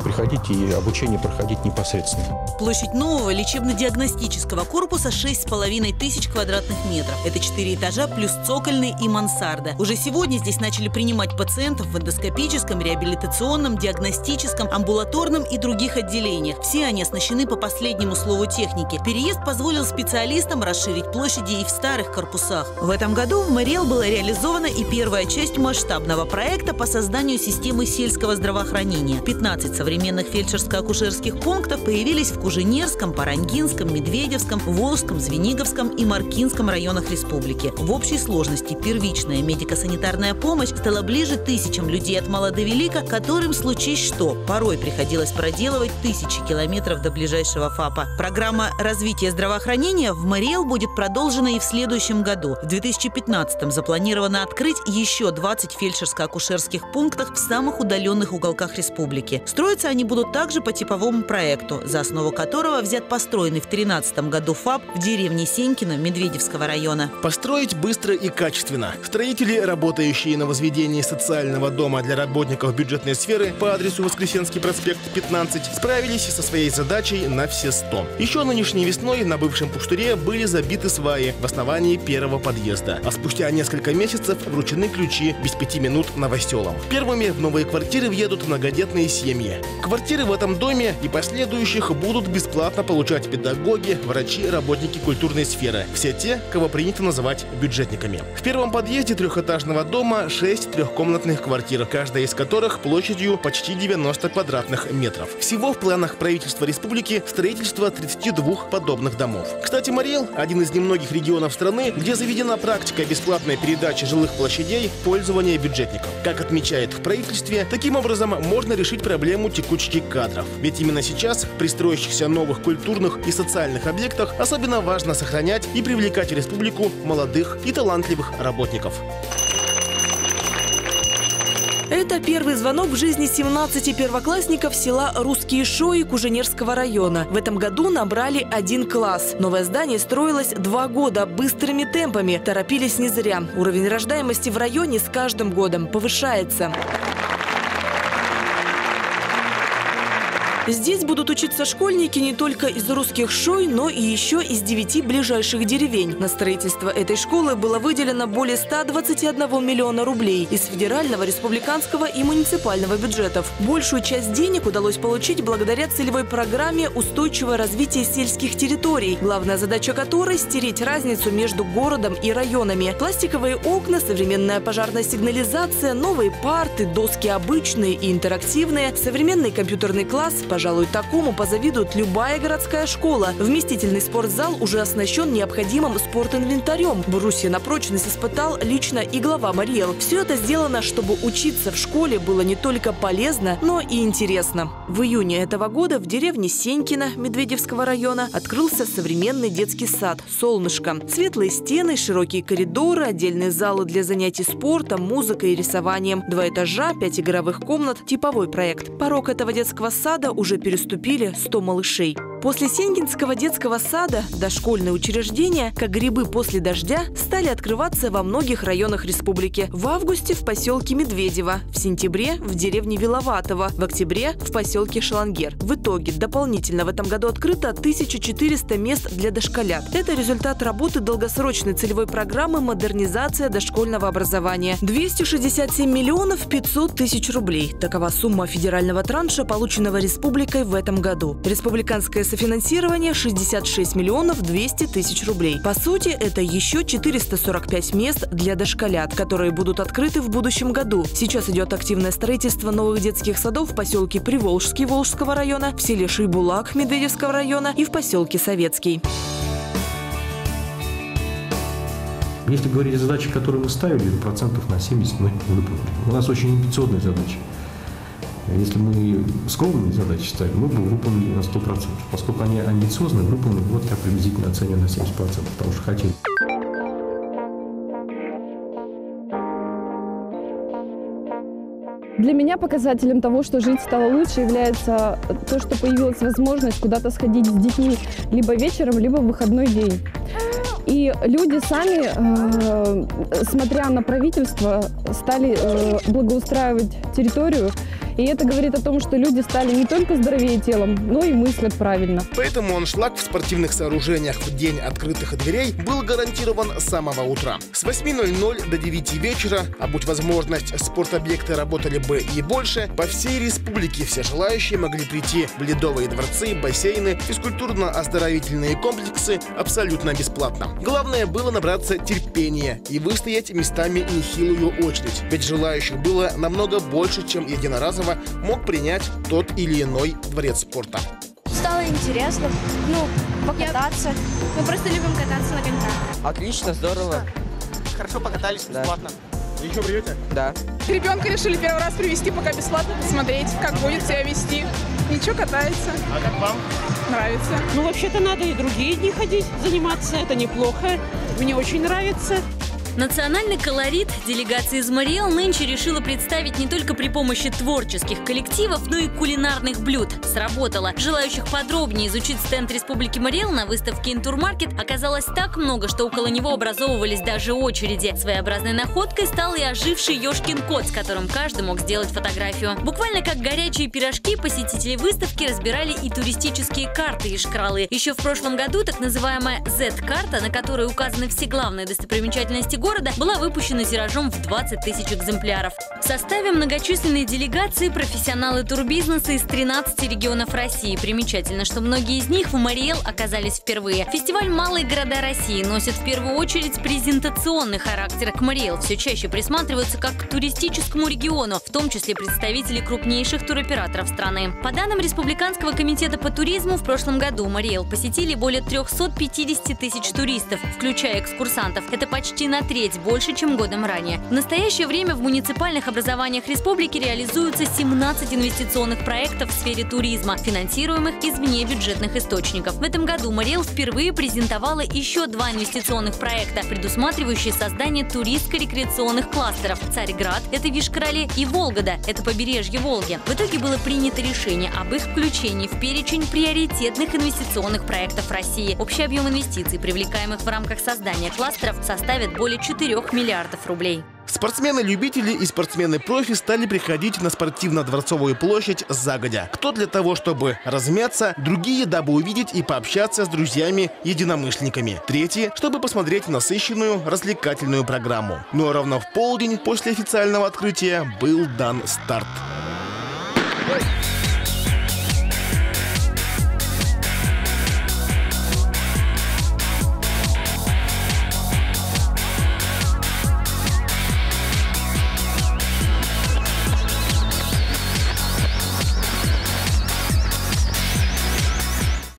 приходить и обучение проходить непосредственно. Площадь нового лечебно-диагностического корпуса шесть с половиной тысяч квадратных метров. Это четыре этажа плюс цокольный и мансарда. Уже сегодня здесь начали принимать пациентов в эндоскопическом, реабилитационном, диагностическом, амбулаторном и других отделениях. Все они оснащены по последнему слову техники. Переезд позволил специалистам расширить площади и в старых корпусах. В этом году в Марий Эл была реализована и первая часть масштабного проекта по созданию системы сельского здравоохранения. пятнадцать современных фельдшерско-акушерских пунктов появились в Куженерском, Парангинском, Медведевском, Волжском, Звениговском и Маркинском районах республики. В общей сложности первичная медико-санитарная помощь стала ближе тысячам людей от мала до велика, которым случись что. Порой приходилось проделывать тысячи километров до ближайшего ФАПа. Программа развития здравоохранения в Марий Эл будет продолжена и в следующем году. В две тысячи пятнадцатом запланировано открыть еще двадцать фельдшерско-акушерских пунктов в самых удаленных уголках республики. Строятся они будут также по типовому проекту, за основу которого взят построенный в две тысячи тринадцатом году ФАП в деревне Сенькино Медведевского района. Построить быстро и качественно. Строители, работающие на возведении социального социального дома для работников бюджетной сферы по адресу Воскресенский проспект пятнадцать справились со своей задачей на все сто. Еще нынешней весной на бывшем пустыре были забиты сваи в основании первого подъезда, а спустя несколько месяцев вручены ключи без пяти минут новоселам. Первыми в новые квартиры въедут многодетные семьи. Квартиры в этом доме и последующих будут бесплатно получать педагоги, врачи, работники культурной сферы. Все те, кого принято называть бюджетниками. В первом подъезде трехэтажного дома шесть трехкомнатных квартир, каждая из которых площадью почти девяносто квадратных метров. Всего в планах правительства республики строительство тридцати двух подобных домов. Кстати, Марий Эл – один из немногих регионов страны, где заведена практика бесплатной передачи жилых площадей в пользование бюджетников. Как отмечает в правительстве, таким образом можно решить проблему текучки кадров. Ведь именно сейчас при строящихся новых культурных и социальных объектах особенно важно сохранять и привлекать в республику молодых и талантливых работников. Это первый звонок в жизни семнадцати первоклассников села Русские Шои Куженерского района. В этом году набрали один класс. Новое здание строилось два года быстрыми темпами. Торопились не зря. Уровень рождаемости в районе с каждым годом повышается. Здесь будут учиться школьники не только из Русских Шой, но и еще из девяти ближайших деревень. На строительство этой школы было выделено более ста двадцати одного миллиона рублей из федерального, республиканского и муниципального бюджетов. Большую часть денег удалось получить благодаря целевой программе «Устойчивое развитие сельских территорий», главная задача которой – стереть разницу между городом и районами. Пластиковые окна, современная пожарная сигнализация, новые парты, доски обычные и интерактивные, современный компьютерный класс – пожалуй, такому позавидует любая городская школа. Вместительный спортзал уже оснащен необходимым спортинвентарем. Брусья на прочность испытал лично и глава Марий Эл. Все это сделано, чтобы учиться в школе было не только полезно, но и интересно. В июне этого года в деревне Сенькино Медведевского района открылся современный детский сад «Солнышко». Светлые стены, широкие коридоры, отдельные залы для занятий спортом, музыкой и рисованием. Два этажа, пять игровых комнат, типовой проект. Порог этого детского сада уже уже переступили сто малышей. После Сенькинского детского сада дошкольные учреждения, как грибы после дождя, стали открываться во многих районах республики. В августе в поселке Медведево, в сентябре в деревне Виловатово, в октябре в поселке Шалангер. В итоге дополнительно в этом году открыто тысяча четыреста мест для дошколят. Это результат работы долгосрочной целевой программы «Модернизация дошкольного образования». двести шестьдесят семь миллионов пятьсот тысяч рублей. Такова сумма федерального транша, полученного республикой в этом году. Республиканское софинансирование – шестьдесят шесть миллионов двести тысяч рублей. По сути, это еще четыреста сорок пять мест для дошколят, которые будут открыты в будущем году. Сейчас идет активное строительство новых детских садов в поселке Приволжский Волжского района, в селе Шейбулак Медведевского района и в поселке Советский. Если говорить о задачах, которые мы ставили, процентов на семьдесят мы выполнили. У нас очень амбициозная задача. Если мы скромные задачи ставим, мы бы выполнили на сто процентов. Поскольку они амбициозны, выполнены, вот я приблизительно оцениваю на семьдесят процентов, потому что хотим. Для меня показателем того, что жить стало лучше, является то, что появилась возможность куда-то сходить с детьми либо вечером, либо в выходной день. И люди сами, э, смотря на правительство, стали э, благоустраивать территорию. И это говорит о том, что люди стали не только здоровее телом, но и мыслят правильно. Поэтому аншлаг в спортивных сооружениях в день открытых дверей был гарантирован с самого утра. С восьми ноль-ноль до девяти вечера, а будь возможность, спортобъекты работали бы и больше, по всей республике все желающие могли прийти в ледовые дворцы, бассейны, физкультурно-оздоровительные комплексы абсолютно бесплатно. Главное было набраться терпения и выстоять местами нехилую очередь, ведь желающих было намного больше, чем единоразово мог принять тот или иной дворец спорта. Стало интересно, ну, покататься. Мы просто любим кататься на коньках. Отлично, здорово. Хорошо покатались, да. Бесплатно. Еще придете? Да. Ребенка решили первый раз привезти, пока бесплатно, посмотреть, как будет себя вести. Ничего, катается. А как вам? Нравится. Ну, вообще-то надо и другие дни ходить, заниматься, это неплохо. Мне очень нравится. Национальный колорит делегация из Марий Эл нынче решила представить не только при помощи творческих коллективов, но и кулинарных блюд. Сработало. Желающих подробнее изучить стенд Республики Марий Эл на выставке «Интурмаркет» оказалось так много, что около него образовывались даже очереди. Своеобразной находкой стал и оживший Ёшкин кот, с которым каждый мог сделать фотографию. Буквально как горячие пирожки посетители выставки разбирали и туристические карты Йошкар-Олы. Еще в прошлом году так называемая зет-карта, на которой указаны все главные достопримечательности города, Города была выпущена тиражом в двадцать тысяч экземпляров. В составе многочисленной делегации профессионалы турбизнеса из тринадцати регионов России. Примечательно, что многие из них в Марий Эл оказались впервые. Фестиваль «Малые города России» носит в первую очередь презентационный характер. К Марий Эл все чаще присматриваются как к туристическому региону, в том числе представители крупнейших туроператоров страны. По данным Республиканского комитета по туризму, в прошлом году Марий Эл посетили более трёхсот пятидесяти тысяч туристов, включая экскурсантов. Это почти на три больше, чем годом ранее. В настоящее время в муниципальных образованиях республики реализуются семнадцать инвестиционных проектов в сфере туризма, финансируемых извне бюджетных источников. В этом году Марий Эл впервые презентовала еще два инвестиционных проекта, предусматривающие создание туристско-рекреационных кластеров. Царьград – это Йошкар-Оле, и Волгода – это побережье Волги. В итоге было принято решение об их включении в перечень приоритетных инвестиционных проектов России. Общий объем инвестиций, привлекаемых в рамках создания кластеров, составит более четырёх миллиардов рублей. Спортсмены-любители и спортсмены-профи стали приходить на спортивно-дворцовую площадь загодя. Кто для того, чтобы размяться, другие, дабы увидеть и пообщаться с друзьями-единомышленниками. Третьи, чтобы посмотреть насыщенную развлекательную программу. Но ровно в полдень после официального открытия был дан старт.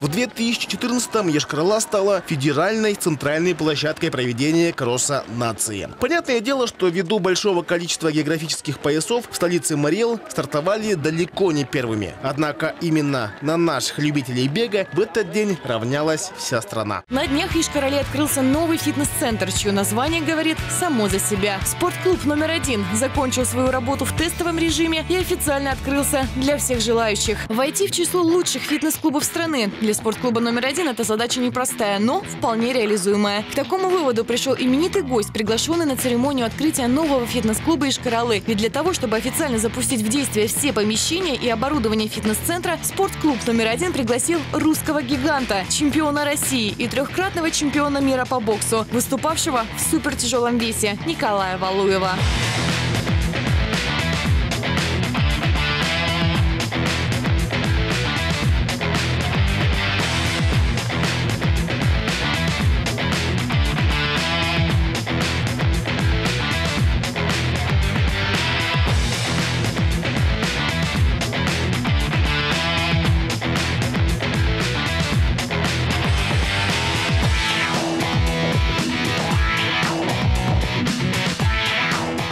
В две тысячи четырнадцатом Йошкар-Ола стала федеральной центральной площадкой проведения кросса нации. Понятное дело, что ввиду большого количества географических поясов в столице Марий Эл стартовали далеко не первыми. Однако именно на наших любителей бега в этот день равнялась вся страна. На днях в Йошкар-Оле открылся новый фитнес-центр, чье название говорит само за себя. Спортклуб номер один закончил свою работу в тестовом режиме и официально открылся для всех желающих. Войти в число лучших фитнес-клубов страны – для спортклуба номер один эта задача непростая, но вполне реализуемая. К такому выводу пришел именитый гость, приглашенный на церемонию открытия нового фитнес-клуба Йошкар-Олы. Ведь для того, чтобы официально запустить в действие все помещения и оборудование фитнес-центра, спортклуб номер один пригласил русского гиганта, чемпиона России и трехкратного чемпиона мира по боксу, выступавшего в супертяжелом весе Николая Валуева.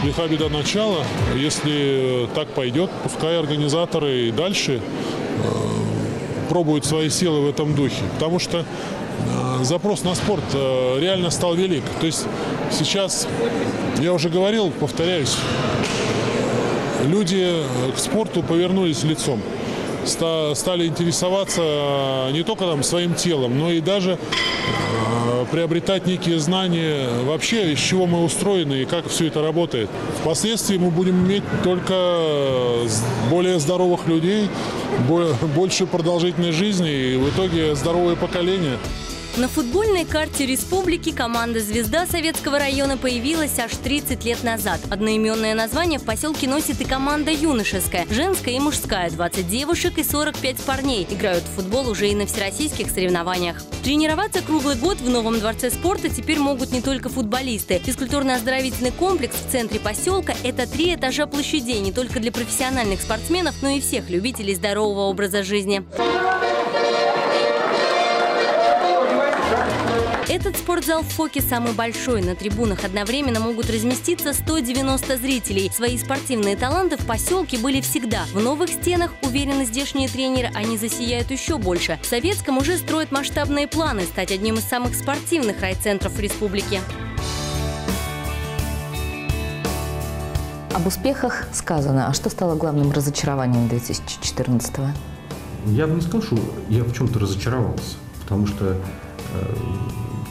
Лиха беда начала. Если так пойдет, пускай организаторы и дальше э, пробуют свои силы в этом духе. Потому что э, запрос на спорт э, реально стал велик. То есть сейчас, я уже говорил, повторяюсь, люди к спорту повернулись лицом. Ста- стали интересоваться не только там своим телом, но и даже приобретать некие знания вообще, из чего мы устроены и как все это работает. Впоследствии мы будем иметь только более здоровых людей, больше продолжительной жизни и в итоге здоровое поколение. На футбольной карте республики команда «Звезда» Советского района появилась аж тридцать лет назад. Одноименное название в поселке носит и команда юношеская, женская и мужская, двадцать девушек и сорок пять парней. Играют в футбол уже и на всероссийских соревнованиях. Тренироваться круглый год в новом дворце спорта теперь могут не только футболисты. Физкультурно-оздоровительный комплекс в центре поселка – это три этажа площадей не только для профессиональных спортсменов, но и всех любителей здорового образа жизни. Этот спортзал в Фоке самый большой. На трибунах одновременно могут разместиться сто девяносто зрителей. Свои спортивные таланты в поселке были всегда. В новых стенах, уверены здешние тренеры, они засияют еще больше. В Советском уже строят масштабные планы стать одним из самых спортивных райцентров республики. Об успехах сказано. А что стало главным разочарованием две тысячи четырнадцатого? Я бы не сказал, что я в чем-то разочаровался, потому что э,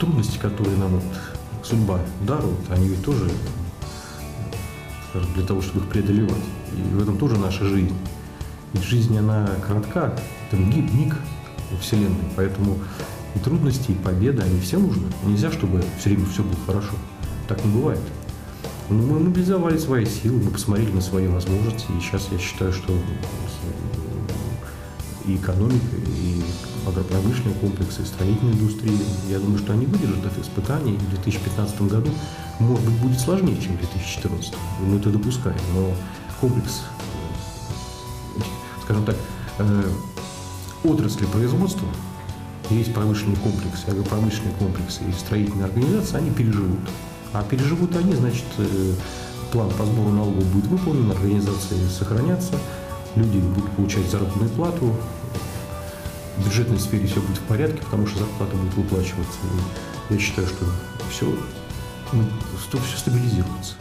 трудности, которые нам вот, судьба дарует, они ведь тоже скажем, для того, чтобы их преодолевать. И в этом тоже наша жизнь. Ведь жизнь, она коротка, это миг во Вселенной, поэтому и трудности, и победа, они все нужны. Нельзя, чтобы все время все было хорошо. Так не бывает. Но мы мобилизовали свои силы, мы посмотрели на свои возможности, и сейчас я считаю, что и экономика, и агропромышленные комплексы, и строительная индустрия, я думаю, что они выдержат это испытание, и в две тысячи пятнадцатом году, может быть, будет сложнее, чем в две тысячи четырнадцатом. Мы это допускаем, но комплекс, скажем так, отрасли производства, есть промышленные комплексы, агропромышленные комплексы и строительные организации, они переживут. А переживут они, значит, план по сбору налогов будет выполнен, организации сохранятся, люди будут получать заработную плату, в бюджетной сфере все будет в порядке, потому что зарплата будет выплачиваться. И я считаю, что все, все стабилизируется.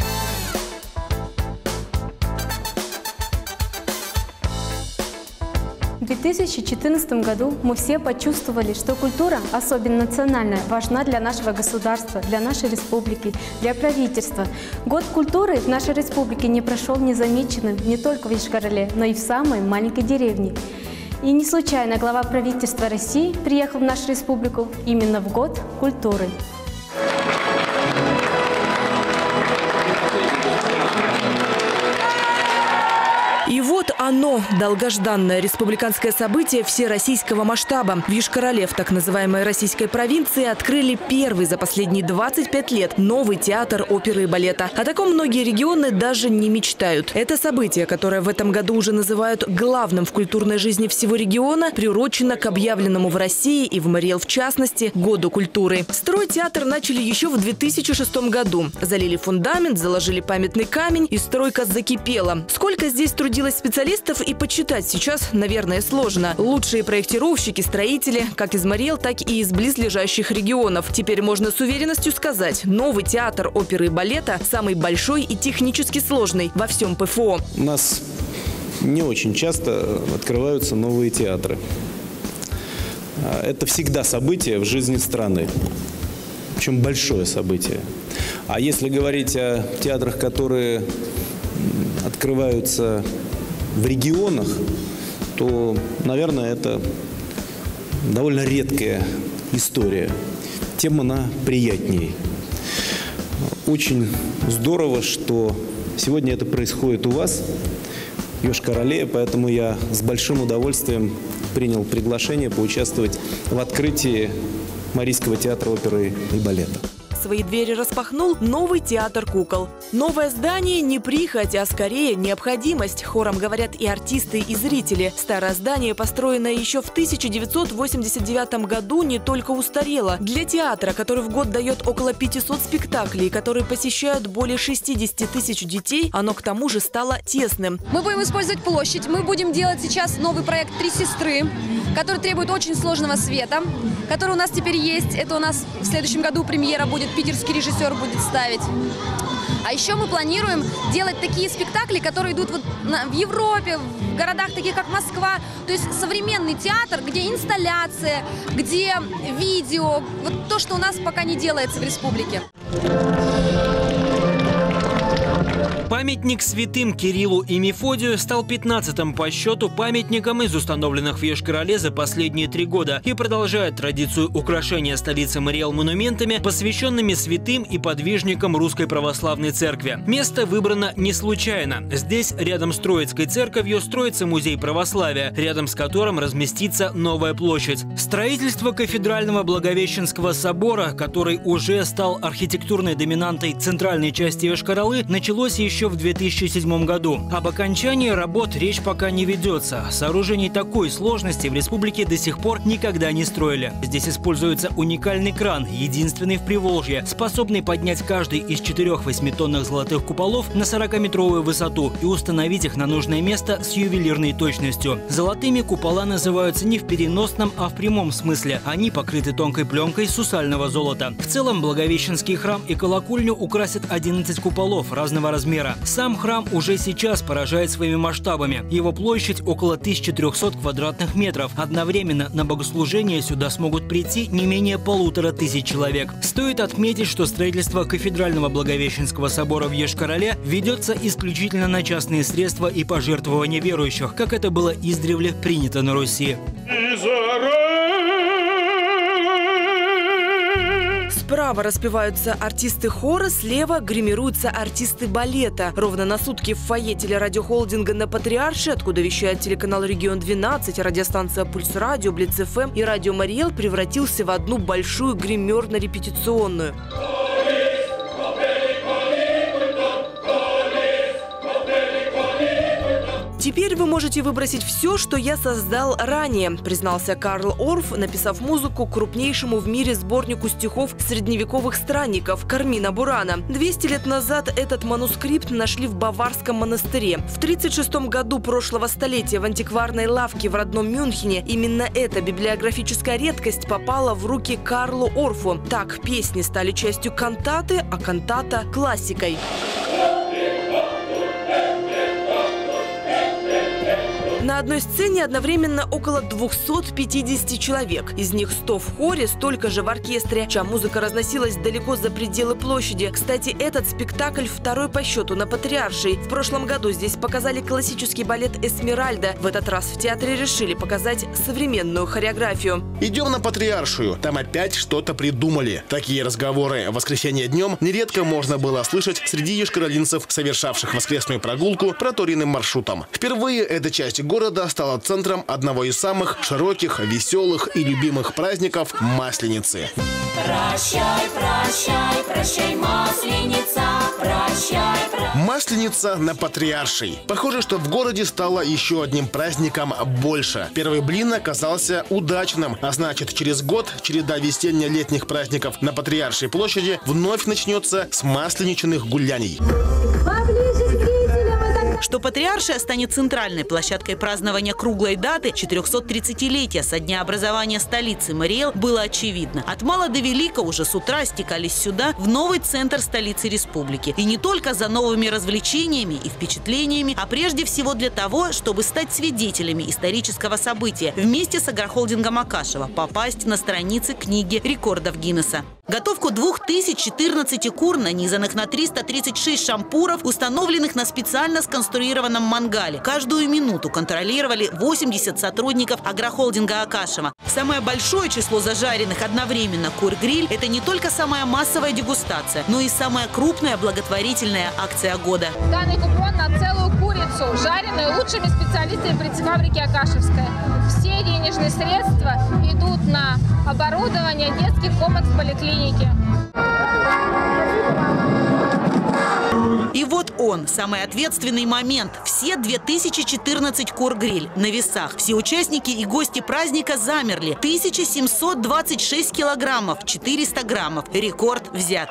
В две тысячи четырнадцатом году мы все почувствовали, что культура, особенно национальная, важна для нашего государства, для нашей республики, для правительства. Год культуры в нашей республике не прошел незамеченным не только в Йошкар-Оле, но и в самой маленькой деревне. И не случайно глава правительства России приехал в нашу республику именно в год культуры. И вот оно, долгожданное республиканское событие всероссийского масштаба. В Йошкар-Оле, в так называемой российской провинции, открыли первый за последние двадцать пять лет новый театр оперы и балета. О таком многие регионы даже не мечтают. Это событие, которое в этом году уже называют главным в культурной жизни всего региона, приурочено к объявленному в России и в Марий Эл в частности году культуры. Строить театр начали еще в две тысячи шестом году. Залили фундамент, заложили памятный камень, и стройка закипела. Сколько здесь трудилось специалистов и подсчитать сейчас, наверное, сложно. Лучшие проектировщики, строители, как из Марий Эл, так и из близлежащих регионов. Теперь можно с уверенностью сказать, новый театр оперы и балета самый большой и технически сложный во всем ПФО. У нас не очень часто открываются новые театры. Это всегда событие в жизни страны, причем большое событие. А если говорить о театрах, которые открываются в регионах, то, наверное, это довольно редкая история. Тем она приятней. Очень здорово, что сегодня это происходит у вас, в Йошкар-Оле, поэтому я с большим удовольствием принял приглашение поучаствовать в открытии Марийского театра оперы и балета. Свои двери распахнул новый театр кукол. Новое здание не прихоть, а скорее необходимость. Хором говорят и артисты, и зрители. Старое здание, построенное еще в тысяча девятьсот восемьдесят девятом году, не только устарело. Для театра, который в год дает около пятисот спектаклей, которые посещают более шестидесяти тысяч детей, оно к тому же стало тесным. Мы будем использовать площадь. Мы будем делать сейчас новый проект «Три сестры», который требует очень сложного света, который у нас теперь есть. Это у нас в следующем году премьера будет. Питерский режиссер будет ставить. А еще мы планируем делать такие спектакли, которые идут вот в Европе, в городах таких, как Москва. То есть современный театр, где инсталляция, где видео. Вот то, что у нас пока не делается в республике. Памятник святым Кириллу и Мефодию стал пятнадцатым по счету памятником из установленных в Йошкар-Оле за последние три года и продолжает традицию украшения столицы Марий Эл монументами, посвященными святым и подвижникам Русской Православной Церкви. Место выбрано не случайно. Здесь, рядом с Троицкой церковью, строится музей православия, рядом с которым разместится новая площадь. Строительство кафедрального Благовещенского собора, который уже стал архитектурной доминантой центральной части Йошкар-Олы, началось еще в две тысячи седьмом году. Об окончании работ речь пока не ведется. Сооружений такой сложности в республике до сих пор никогда не строили. Здесь используется уникальный кран, единственный в Приволжье, способный поднять каждый из четырех восьмитонных золотых куполов на сорокаметровую высоту и установить их на нужное место с ювелирной точностью. Золотыми купола называются не в переносном, а в прямом смысле. Они покрыты тонкой пленкой сусального золота. В целом Благовещенский храм и колокольню украсят одиннадцать куполов разного размера. Куженера. Сам храм уже сейчас поражает своими масштабами. Его площадь около тысячи трёхсот квадратных метров. Одновременно на богослужение сюда смогут прийти не менее полутора тысяч человек. Стоит отметить, что строительство кафедрального Благовещенского собора в Йошкар-Оле ведется исключительно на частные средства и пожертвования верующих, как это было издревле принято на Руси. Справа распеваются артисты хора, слева гримируются артисты балета. Ровно на сутки в фойе телерадиохолдинга на Патриарше, откуда вещает телеканал «Регион-двенадцать», радиостанция «Пульс Радио», «Блиц ФМ» и «Радио Марий Эл», превратился в одну большую гримерно-репетиционную. «Теперь вы можете выбросить все, что я создал ранее», признался Карл Орф, написав музыку к крупнейшему в мире сборнику стихов средневековых странников «Кармина Бурана». двести лет назад этот манускрипт нашли в Баварском монастыре. В тридцать шестом году прошлого столетия в антикварной лавке в родном Мюнхене именно эта библиографическая редкость попала в руки Карлу Орфу. Так песни стали частью кантаты, а кантата – классикой. На одной сцене одновременно около двухсот пятидесяти человек. Из них сто в хоре, столько же в оркестре. Чья музыка разносилась далеко за пределы площади. Кстати, этот спектакль второй по счету на Патриаршей. В прошлом году здесь показали классический балет «Эсмеральда». В этот раз в театре решили показать современную хореографию. Идем на Патриаршую. Там опять что-то придумали. Такие разговоры в воскресенье днем нередко можно было слышать среди йошкар-олинцев, совершавших воскресную прогулку проторенным маршрутом. Впервые эта часть города Города стала центром одного из самых широких, веселых и любимых праздников – Масленицы. Прощай, прощай, прощай, Масленица, прощай, прощай. Масленица на Патриаршей. Похоже, что в городе стало еще одним праздником больше. Первый блин оказался удачным, а значит, через год череда весенне-летних праздников на Патриаршей площади вновь начнется с масленичных гуляний. Что Патриаршая станет центральной площадкой празднования круглой даты четырёхсотридцатилетия со дня образования столицы Марий Эл, было очевидно. От мала до велика уже с утра стекались сюда, в новый центр столицы республики. И не только за новыми развлечениями и впечатлениями, а прежде всего для того, чтобы стать свидетелями исторического события, вместе с агрохолдингом Акашева попасть на страницы книги рекордов Гиннесса. Готовку двух тысяч четырнадцати кур, нанизанных на триста тридцать шесть шампуров, установленных на специально сконструированном мангале, каждую минуту контролировали восемьдесят сотрудников агрохолдинга Акашева. Самое большое число зажаренных одновременно кур-гриль – это не только самая массовая дегустация, но и самая крупная благотворительная акция года. Данный купон на целую курицу, жареную лучшими специалистами птицефабрики Акашевская. Все денежные средства идут на оборудование детских комплекс поликлиники. И вот он, самый ответственный момент. Все две тысячи четырнадцать кур-гриль на весах. Все участники и гости праздника замерли. тысяча семьсот двадцать шесть килограммов, четыреста граммов. Рекорд взят.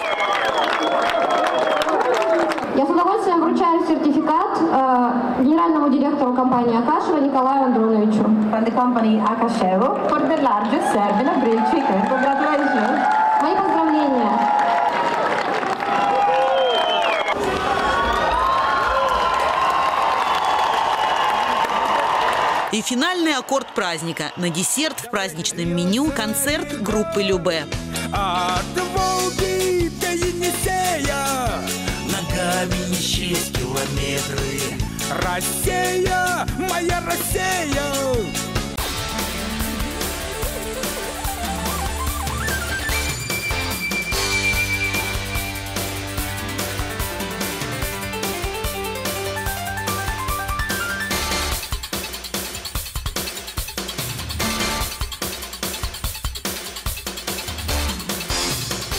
Я с удовольствием вручаю сертификат э, генеральному директору компании Акашева Николаю Андроновичу. The company Akashevo for the largest Serbian grill chicken. Congratulations. Мои поздравления! И финальный аккорд праздника. На десерт в праздничном меню концерт группы Любэ. От Волги до Енисея ногами не счесть километры. Россия, моя Россия!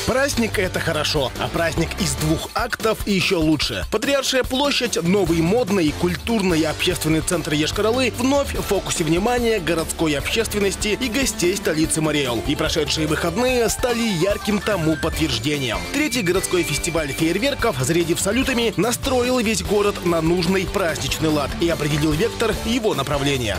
Праздник – это хорошо, а праздник из двух актов еще лучше. Патриаршая площадь, новый модный, культурный и общественный центр Йошкар-Олы вновь в фокусе внимания городской общественности и гостей столицы Марий Эл. И прошедшие выходные стали ярким тому подтверждением. Третий городской фестиваль фейерверков, зарядив салютами, настроил весь город на нужный праздничный лад и определил вектор его направления.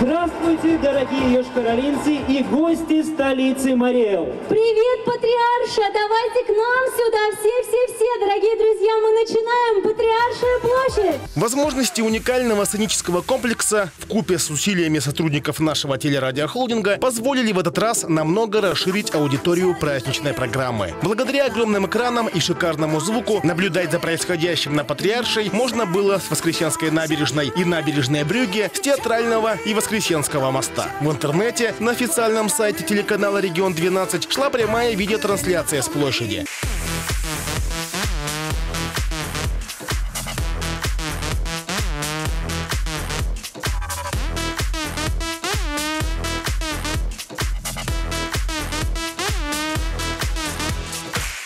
Здравствуйте, дорогие йошкар-олинцы и гости столицы Марий Эл. Привет, Патриарша! Давайте к нам сюда, все-все-все, дорогие друзья, мы начинаем. Патриаршая площадь! Возможности уникального сценического комплекса вкупе с усилиями сотрудников нашего телерадиохолдинга позволили в этот раз намного расширить аудиторию праздничной программы. Благодаря огромным экранам и шикарному звуку наблюдать за происходящим на Патриаршей можно было с Воскресенской набережной и набережной Брюгге, с театрального и Воскресенского моста. В интернете на официальном сайте телеканала «Регион двенадцать» шла прямая видеотрансляция с площади.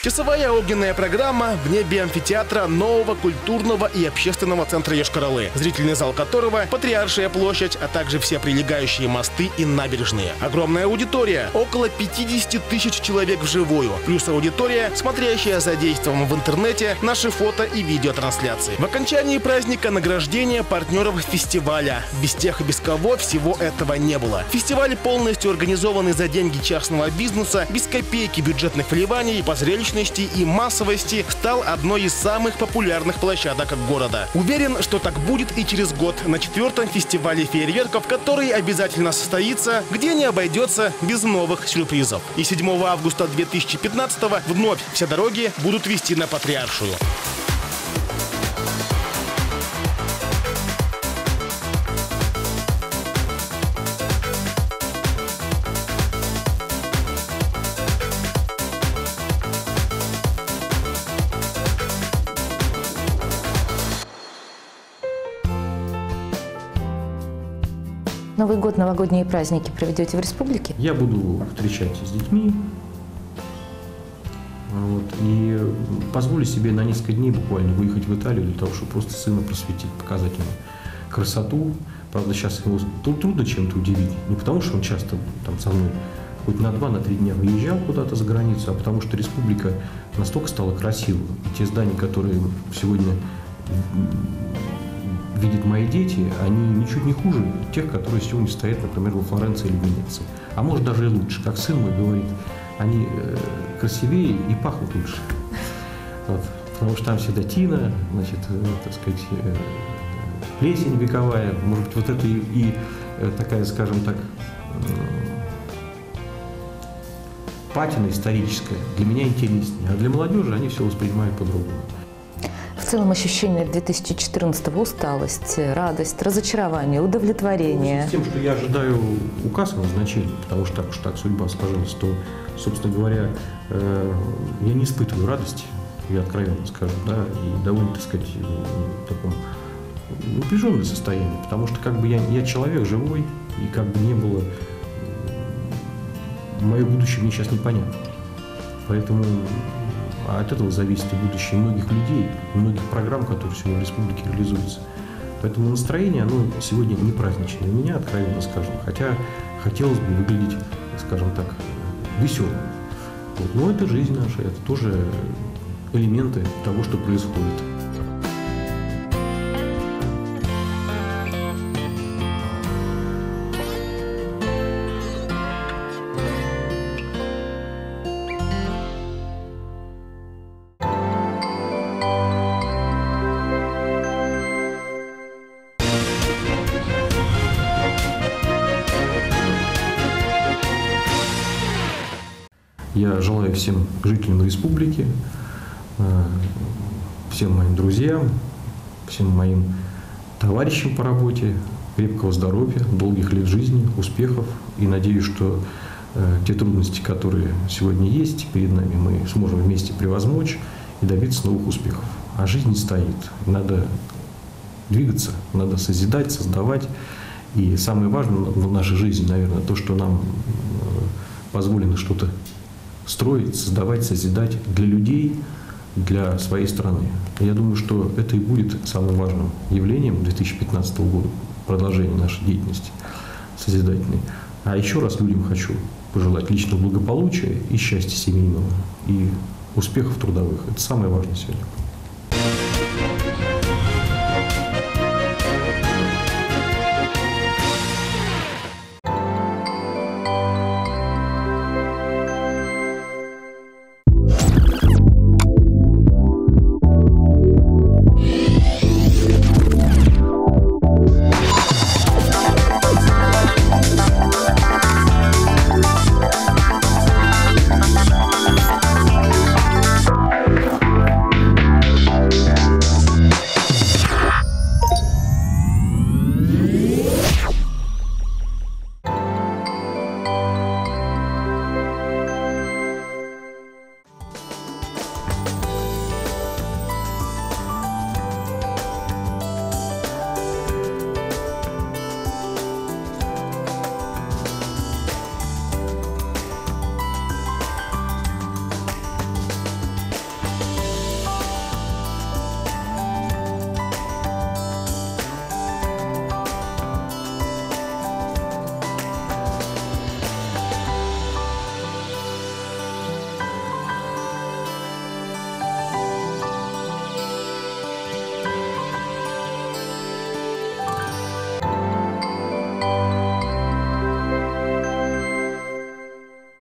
Часовая огненная программа в небе амфитеатра нового культурного и общественного центра Йошкар-Олы, зрительный зал которого – Патриаршая площадь, а также все прилегающие мосты и набережные. Огромная аудитория – около пятидесяти тысяч человек вживую, плюс аудитория, смотрящая за действием в интернете наши фото и видеотрансляции. В окончании праздника награждение партнеров фестиваля. Без тех и без кого всего этого не было. Фестиваль полностью организованный за деньги частного бизнеса, без копейки бюджетных вливаний, по зрелищному и массовости стал одной из самых популярных площадок города. Уверен, что так будет и через год на четвертом фестивале фейерверков, который обязательно состоится, где не обойдется без новых сюрпризов. И седьмого августа две тысячи пятнадцатого вновь все дороги будут вести на Патриаршую. Новый год, новогодние праздники проведете в республике? Я буду встречать с детьми. Вот, и позволю себе на несколько дней буквально выехать в Италию для того, чтобы просто сына просветить, показать ему красоту. Правда, сейчас его трудно чем-то удивить. Не потому, что он часто там со мной хоть на два, на три дня выезжал куда-то за границу, а потому что республика настолько стала красивой. И те здания, которые сегодня видят мои дети, они ничуть не хуже тех, которые сегодня стоят, например, во Флоренции или Венеции. А может, даже и лучше. Как сын мой говорит, они красивее и пахнут лучше. Вот. Потому что там всегда тина, значит, так сказать, плесень вековая. Может быть, вот это и, и такая, скажем так, патина историческая для меня интереснее. А для молодежи они все воспринимают по-другому. В целом ощущение две тысячи четырнадцатого, усталость, радость, разочарование, удовлетворение. Ну, с тем, что я ожидаю указ о назначении, потому что так уж так судьба сложилась, то, собственно говоря, э, я не испытываю радости, я откровенно скажу, да, и довольно, так сказать, в таком напряженном состоянии, потому что как бы я, я человек живой, и как бы не было, мое будущее мне сейчас непонятно. Поэтому а от этого зависит и будущее многих людей, многих программ, которые сегодня в республике реализуются. Поэтому настроение, оно сегодня не праздничное. У меня, откровенно скажем, хотя хотелось бы выглядеть, скажем так, веселым. Вот. Но это жизнь наша, это тоже элементы того, что происходит. Я желаю всем жителям республики, всем моим друзьям, всем моим товарищам по работе крепкого здоровья, долгих лет жизни, успехов. И надеюсь, что те трудности, которые сегодня есть перед нами, мы сможем вместе превозмочь и добиться новых успехов. А жизнь не стоит. Надо двигаться, надо созидать, создавать. И самое важное в нашей жизни, наверное, то, что нам позволено что-то строить, создавать, созидать для людей, для своей страны. Я думаю, что это и будет самым важным явлением две тысячи пятнадцатого года, продолжение нашей деятельности созидательной. А еще раз людям хочу пожелать личного благополучия и счастья семейного, и успехов трудовых. Это самое важное сегодня.